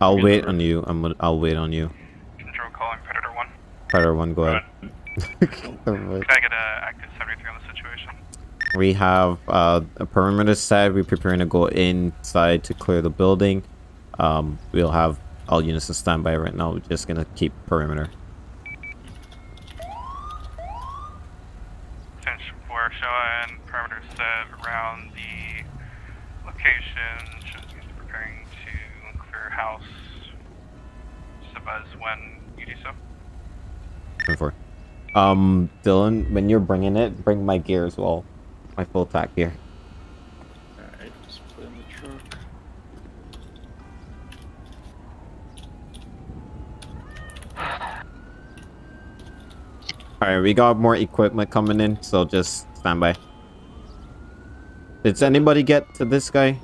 I'll Control. wait on you. I'm. I'll wait on you. Control calling Predator one. Predator one, go ahead. Can I get a active seventy-three on the situation? We have uh, a perimeter side. We're preparing to go inside to clear the building. Um, we'll have all units in standby right now. We're just gonna keep perimeter. We're showing perimeter set around the location. Should be preparing to clear house. Sub us when you do so. twenty-four. Um, Dylan, when you're bringing it, bring my gear as well. My full tack gear. Alright, just put it in the truck. Alright, we got more equipment coming in, so just stand by. Did anybody get to this guy?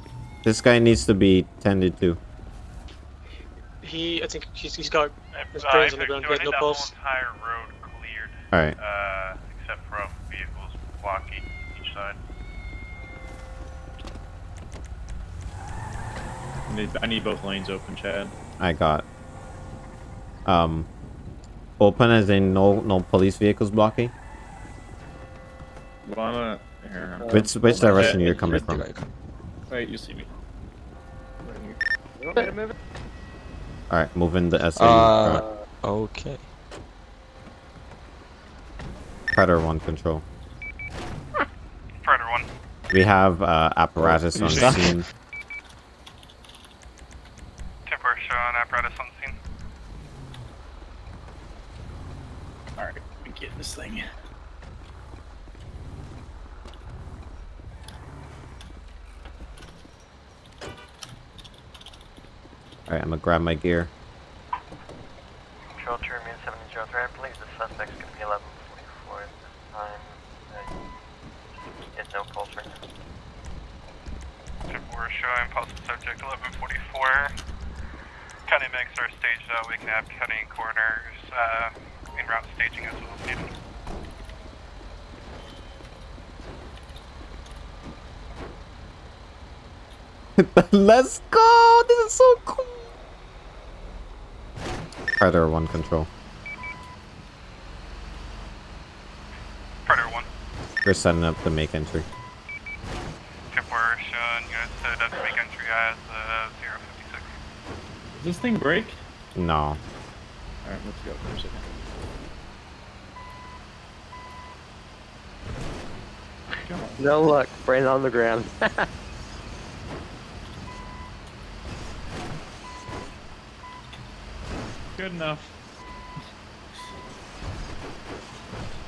This guy needs to be tended to. He, I think he's, he's got his brains uh, on the ground, he had no pulse. Alright. Uh, except for vehicles blocking each side. I need, I need both lanes open, Chad. I got. Um, open as in no no police vehicles blocking. Well, I'm not here. Which which direction are you coming from? Wait, you see me. All right, moving the S R U. Uh, okay. Predator one, control. Predator one. We have uh, apparatus on the scene. Temporary show on apparatus on the scene. Alright, let me get this thing. Alright, I'm gonna grab my gear. Control to remain seventy oh three, I believe the suspect's gonna be eleven. No pulse right now. We're showing pulse subject eleven forty-four. County mix are staged out. We can have county corners uh, in route staging as well as needed. Let's go! This is so cool! Predator one, control. Predator one. We're setting up the make entry. We're showing you guys set up make entry as uh, zero fifty-six. Does this thing break? No. Alright, let's go for a second. Come on. No luck, brain on the ground. Good enough.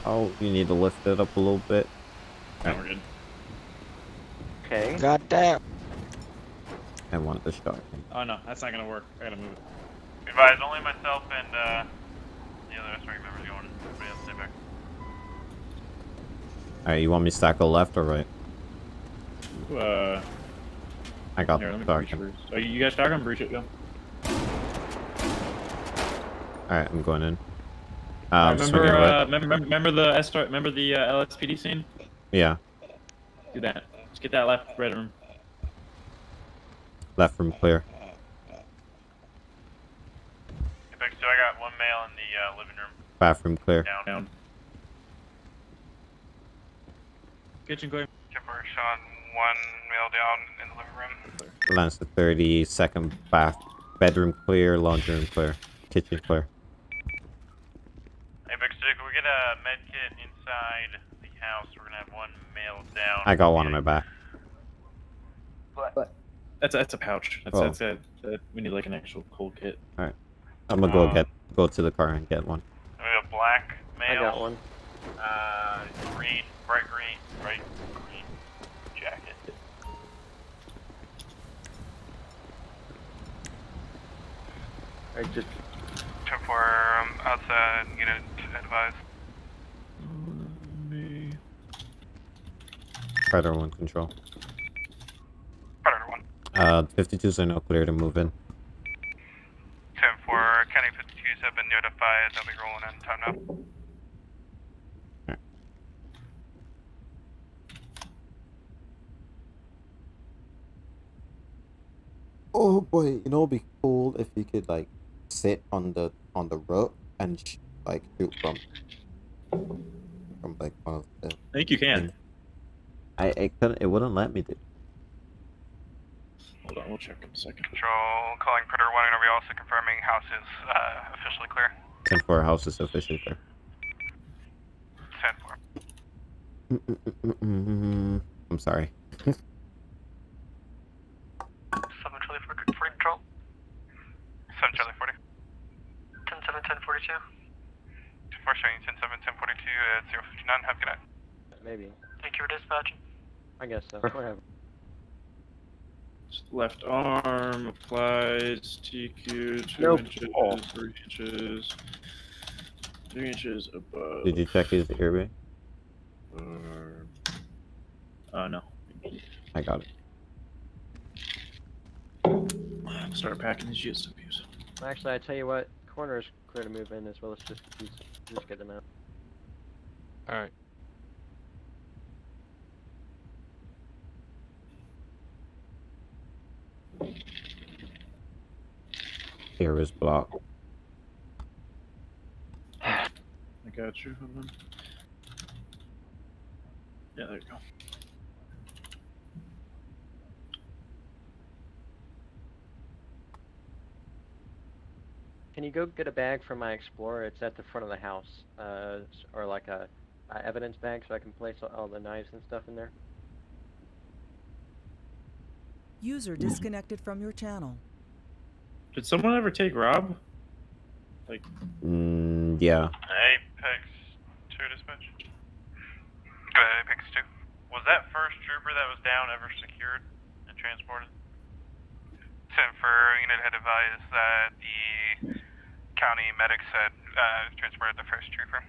Oh, you need to lift it up a little bit. Yeah, we're good. Okay. Got that. I want the shot. Oh no, that's not gonna work. I gotta move it. Advise only myself and uh, the other S R U members going. Everybody else stay back. Alright, you want me to stack a left or right? Uh. I got here, the shotgun. Oh, you guys shotgun? Breach it, go. Alright, I'm going in. Um, remember, uh, remember, remember the S R, remember the uh, L S P D scene? Yeah. Do that. Let's get that left right room. Left room clear. Hey, Bex, so I got one male in the uh, living room. Bathroom clear. Down. Down. Kitchen clear. Temporary shot. One male down in the living room. Lance the thirty second bath. Bedroom clear. Laundry room clear. Kitchen clear. Hey, Big Stick, we get a med kit inside the house. We're gonna have one male down. I got one on my back. What? That's a, that's a pouch. That's, oh. that's it. We need like an actual cold kit. All right, I'm gonna go um, get go to the car and get one. We have a black male. I got one. Uh, green, bright green, bright green jacket. I just. For um, outside unit advised. Predator one, control. Predator one. Uh, fifty-twos are now clear to move in. ten four, county fifty-twos have been notified. They'll be rolling in time now. Alright. oh boy, you know, it'd be cool if you could like sit on the on the rope and sh like shoot from from like one of the. I think you can. I it couldn't. It wouldn't let me do. Hold on, we'll check in a second. Control, calling Predator one, and are we also confirming house is uh, officially clear? ten four, house is officially clear. ten four. Mm -mm -mm -mm -mm. I'm sorry. seven Charlie forty, control. seven Charlie forty. ten seven, ten forty-two. two four showing ten seven, ten forty-two at zero fifty-nine. Have a good night. Maybe. Thank you for dispatching. I guess so. Whatever. Left arm applies T Q two nope. inches, oh. three inches, three inches above. Did you check his airbag? Or... Oh no. I got it. Start packing these G S Ws. Actually, I tell you what, corner is clear to move in as well. Let's just just get them out. All right. Here is block. I got you. Hold on. Yeah, there you go. Can you go get a bag from my Explorer? It's at the front of the house, uh, or like a, a evidence bag, so I can place all, all the knives and stuff in there. User disconnected from your channel. Did someone ever take Rob? Like, mm, yeah. Apex two dispatch. Go ahead, Apex two. Was that first trooper that was down ever secured and transported? Sent for unit head advice that the county medics had uh, transported the first trooper.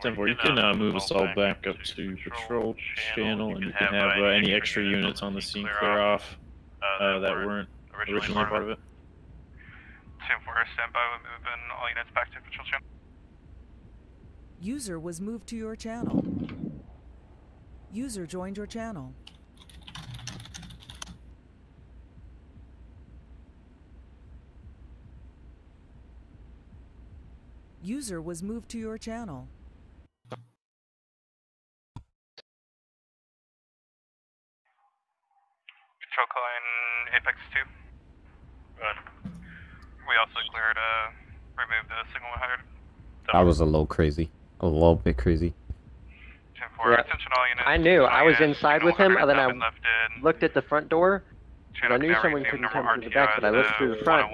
ten four, you can uh, move us all back up to patrol channel, and you can have uh, any extra units on the scene clear off uh, that weren't originally part of it. ten four, standby, we're moving all units back to patrol channel. User was moved to your channel. User joined your channel. User was moved to your channel. Patrol calling Apex two. Right. We also cleared, uh, removed the signal one hundred. That was a little crazy. A little bit crazy. ten four, yeah. Attention all units. I knew. I was inside with him, and then I looked at the front door. I knew someone couldn't come through the back, but I looked through the front,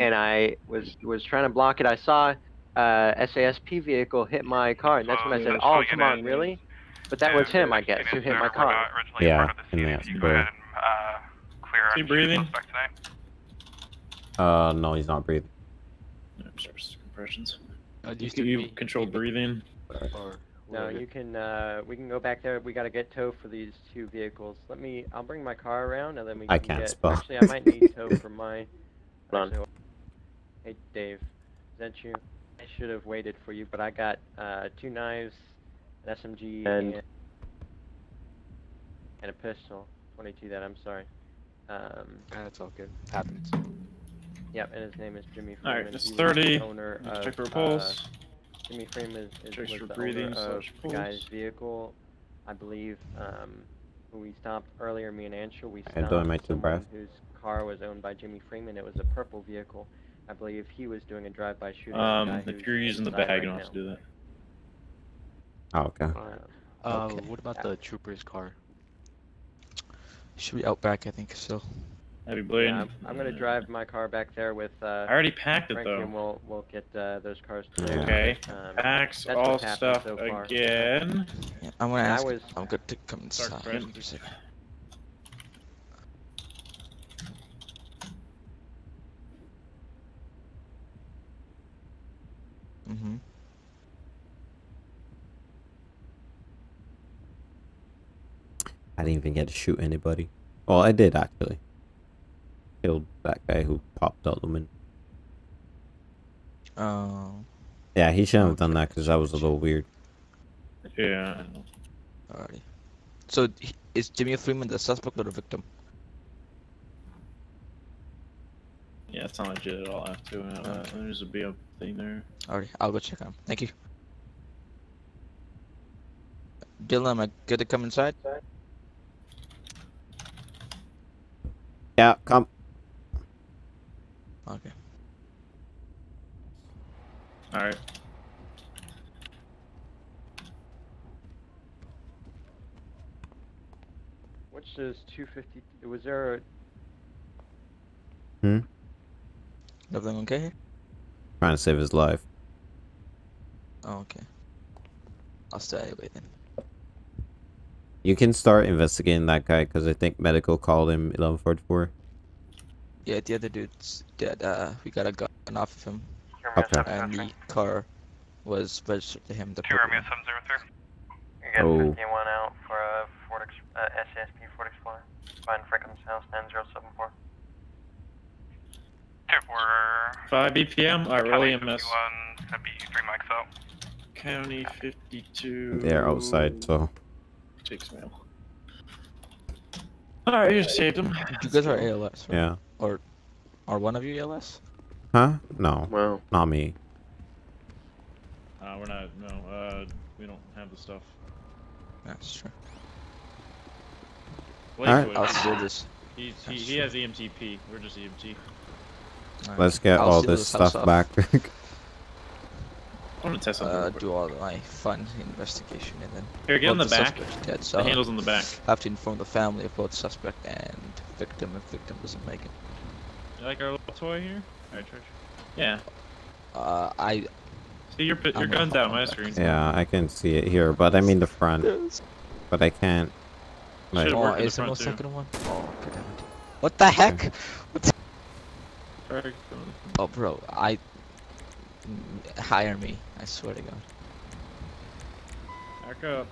and I was, was trying to block it. I saw uh, S A S P vehicle hit my car, and that's when I said, oh, come on, really? But that was him, I guess, who hit my car. Yeah, and that's great. Is he breathing? Uh, no, he's not breathing. Compressions. Uh, do you, do you control breathing? Or no, you can, uh, we can go back there. We gotta get tow for these two vehicles. Let me, I'll bring my car around and then we can I can't get, spell. Actually, I might need tow for my... Hold on. Hey, Dave. Is that you? I should have waited for you, but I got, uh, two knives, an S M G, and... and a pistol. twenty-two that, I'm sorry. Um, that's all good. Happens. Yep, and his name is Jimmy Freeman. Alright, it's thirty. Owner Let's of, check for pulse. Uh, Jimmy Freeman is, is was the breathing owner of the guy's vehicle, I believe. Um, who we stopped earlier, me and Angel, we stopped someone whose car was owned by Jimmy Freeman. It was a purple vehicle. I believe he was doing a drive-by shooting. Um, if you're using the bag, you don't have to do that. Oh, okay. Uh, uh, okay. What about the trooper's car? Should be out back, I think, still. Heavy blade. Yeah, I'm, I'm gonna drive my car back there with, uh... I already packed it, though. And we'll, we'll get, uh, those cars together. Okay. Um, Packs all stuff so again. Yeah, I'm gonna and ask... I was... I'm good to come inside. Start mm-hmm. I didn't even get to shoot anybody. Well, I did actually. Killed that guy who popped out the window. Oh. Uh, yeah, he shouldn't have done that because that was a little weird. Yeah. Alrighty. So, is Jimmy Freeman the suspect or the victim? Yeah, it's not legit at all after. Uh, uh, there's a B O thing there. Alright, I'll go check on him. Thank you. Dylan, am I good to come inside? Yeah, come. Okay. Alright. Which is two fifty? Was there a... Hmm? Everything okay here? Trying to save his life. Oh, okay. I'll stay waiting. You can start investigating that guy, because I think medical called him eleven forty-four. Yeah, the other dude's dead. Uh, we got a gun off of him. Okay. And the car was registered to him. The two Romeo seven zero three. You get fifty-one out for a Ford, uh, S A S P Ford Explorer. Find Franklin's house, nine zero seven four. five B P M, alright, roll E M S. three mics out. County fifty-two. They're outside, so. Takes mail. Alright, you saved them. You guys are A L S, right? Yeah. Or are one of you A L S? Huh? No. Well, not me. Uh, we're not, no, uh, we don't have the stuff. That's true. Alright, I'll do this. He, he, he has E M T P, we're just E M T. Right. Let's get I'll all this stuff off. Back. I want to test something. Uh, do all my fun investigation and then. Here, get on the, the back. Dead, so the handle's on the back. I have to inform the family of both suspect and victim, if victim doesn't make it. You like our little toy here? Alright, Trish. Yeah. Uh, I. See, your your I'm gun's out my screen. Yeah, I can see it here, but I mean the front. But I can't. Like, oh, is the there no too. Second one? Oh, God damn it. What the heck? Okay. What's Oh, bro, I hire me. I swear to God. Back up.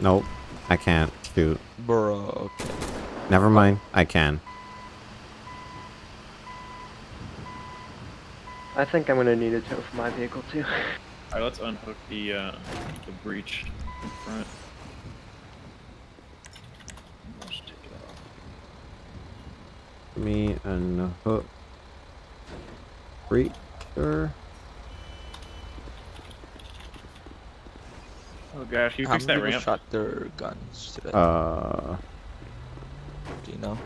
Nope, I can't shoot. Bro, okay. Never mind, I can. I think I'm gonna need a tow for my vehicle too. Alright, let's unhook the uh, the breech in front. Me and hook creature. Oh gosh, you fixed that ramp. Shot their guns today. Uh, do you know?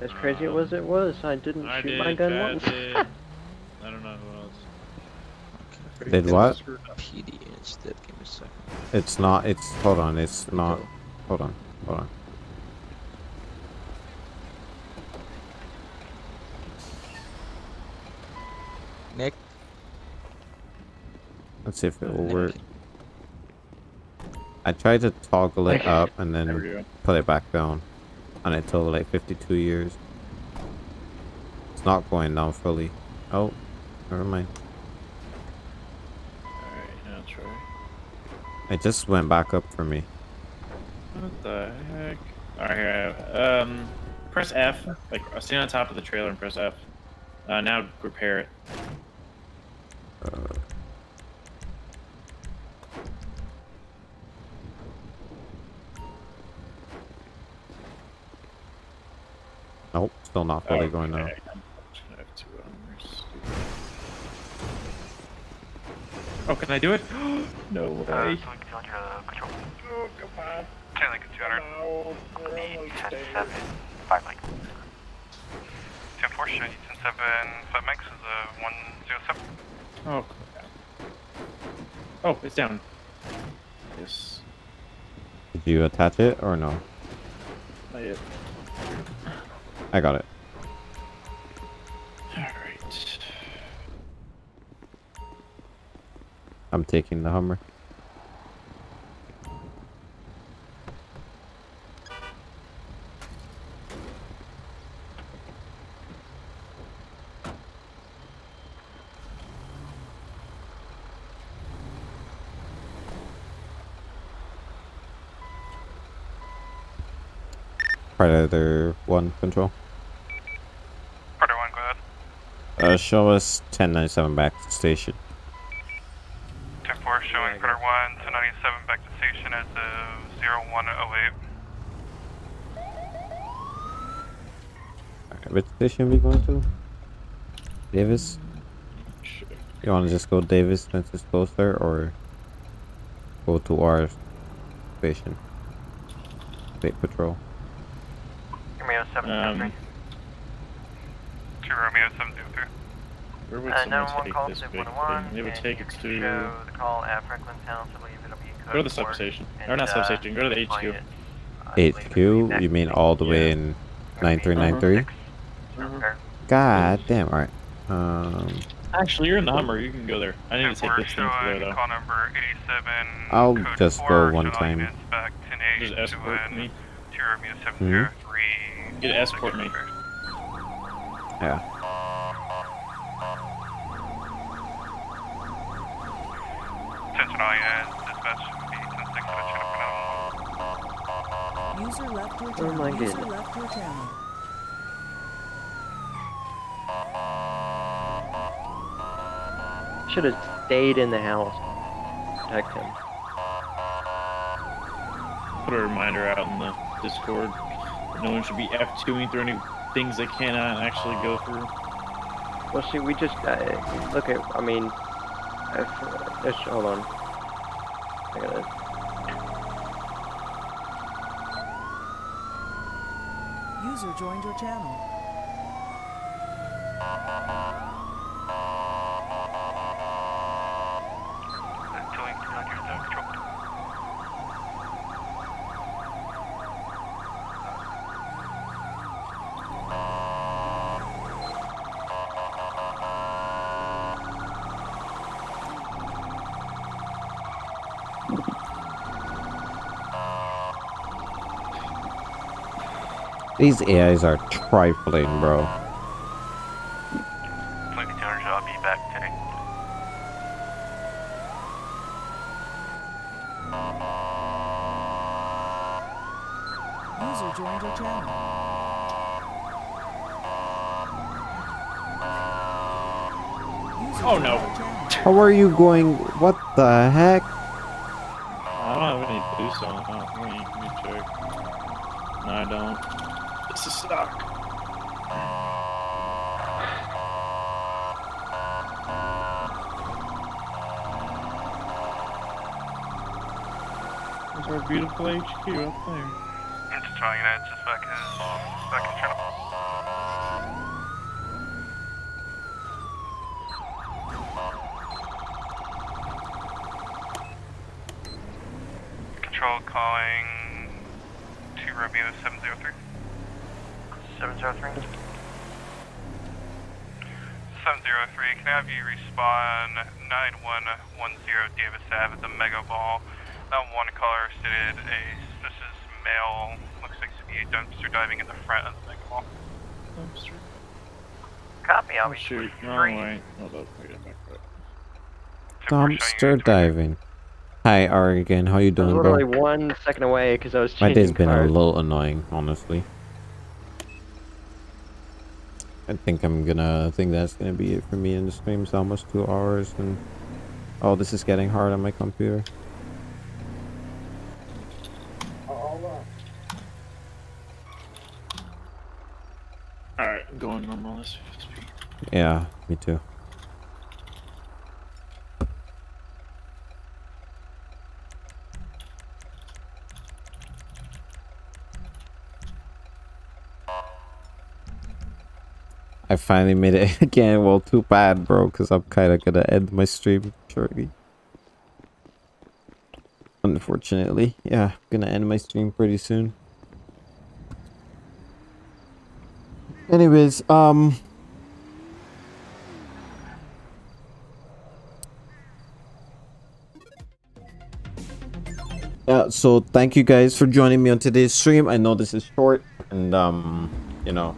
As crazy um, as it was, I didn't I shoot did, my gun Chad once. Did. I don't know who else. Okay, did what? P D instead. Give me a second. It's not. It's hold on. It's not. Hold on. Hold on. Nick. Let's see if it will work. I tried to toggle it up and then put it back down. And it took like fifty-two years. It's not going down fully. Oh, never mind. Alright, now try. It just went back up for me. What the heck? Alright, here I have. Um, press F. Like, stand on top of the trailer and press F. Uh, now repair it. Uh, nope, still not fully oh, going okay. Now. Oh, can I do it? No way. Uh, so control. Oh, come on. Like oh, I need ten seven. five mics. ten four, should I need ten seven? five mics is a one zero seven. Oh, oh, it's down. Yes. Did you attach it or no? Not yet. I got it. Alright. I'm taking the Hummer. Predator one, control. Predator one, go ahead. Uh, show us ten ninety-seven back to station. ten four, showing Predator one, ten ninety-seven back to station at the zero one zero eight. Which station are we going to? Davis? Sure. You want to just go Davis since it's closer, or go to our station? State Patrol. Romeo seven two three. To Romeo seven two three. Where would uh, someone take call this big thing? It would take it to... Show the call at Franklin's House, I believe it'll be code. Go to the substation. Or not uh, substation, go to the H Q. H Q? You mean all the yeah. way in nine three nine three? Uh-huh. Uh-huh. God damn, alright. Um... Actually, you're in the Hummer, you can go there. I need to take this thing to there, call number eighty-seven, I'll just four, go one time. Back, just escort me. Mm-hmm. You can escort me. Yeah. Attention all units, dispatch should be ten six for User left your channel. Oh User left your channel. Should have stayed in the house. Protect him. Put a reminder out in the Discord. No one should be F twoing through any things they cannot actually go through. Well, see, we just uh, look at. I mean. If, if, hold on. I got it. User joined your channel. These A Is are trifling, bro. Lady Jones, I'll be back today. User joined your channel. Oh no! How are you going? What the heck? I don't have any boost on it. Let me, let me check. No, I don't. This is stuck. There's our beautiful H Q up there. It's trying to just back in, back in trouble. Control calling to Romeo seven zero three. seven zero three? seven zero three, can I have you respond nine one one zero Davis Avenue at the Mega Ball? That one caller stated a suspicious male, looks like to be a dumpster diving in the front of the Mega Ball. Dumpster? Copy, I'll be shooting. Oh, wait. Hold up. Dumpster diving. Hi, Ari again. How you doing, bro? I was literally one second away because I was changing. My day's been a little annoying, honestly. I think I'm gonna I think that's gonna be it for me in the stream. It's almost two hours and oh, this is getting hard on my computer. All right, I'm going normal this speed. Yeah, me too. I finally made it again. Well, too bad, bro, because I'm kind of gonna end my stream shortly. Unfortunately, yeah, I'm gonna end my stream pretty soon. Anyways, um, yeah. So thank you guys for joining me on today's stream. I know this is short, and um, you know.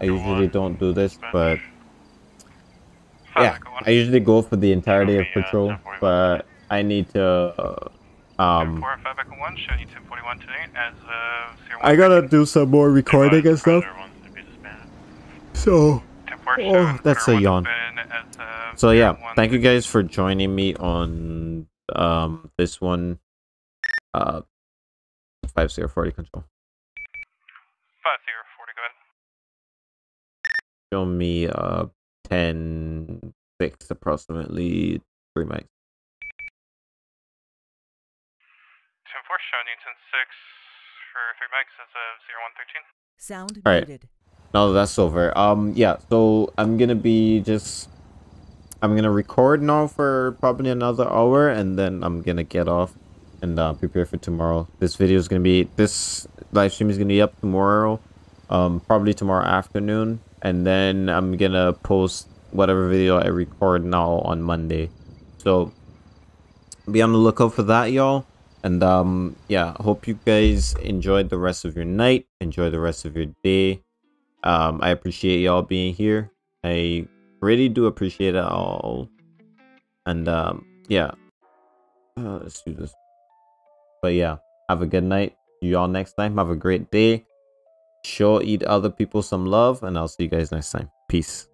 I usually don't do this, but yeah, I usually go for the entirety of patrol, but I need to, uh, um, I gotta do some more recording and stuff, so, oh, that's a yawn. So yeah, thank you guys for joining me on, um, this one, uh, five zero forty control. show me uh ten six approximately three mics. Ten four showing you ten six for three mics as of zero one thirteen. Sound all right. Muted. Now that's over. Um yeah, so I'm gonna be just I'm gonna record now for probably another hour, and then I'm gonna get off and uh, prepare for tomorrow. This video is gonna be this live stream is gonna be up tomorrow, um probably tomorrow afternoon, and then I'm gonna post whatever video I record now on Monday. So be on the lookout for that, y'all. And um yeah, hope you guys enjoyed the rest of your night, enjoy the rest of your day. Um, I appreciate y'all being here. I really do appreciate it all. And um, yeah, uh, let's do this. But yeah, have a good night. See y'all next time. Have a great day. Sure, eat other people some love, and I'll see you guys next time. Peace.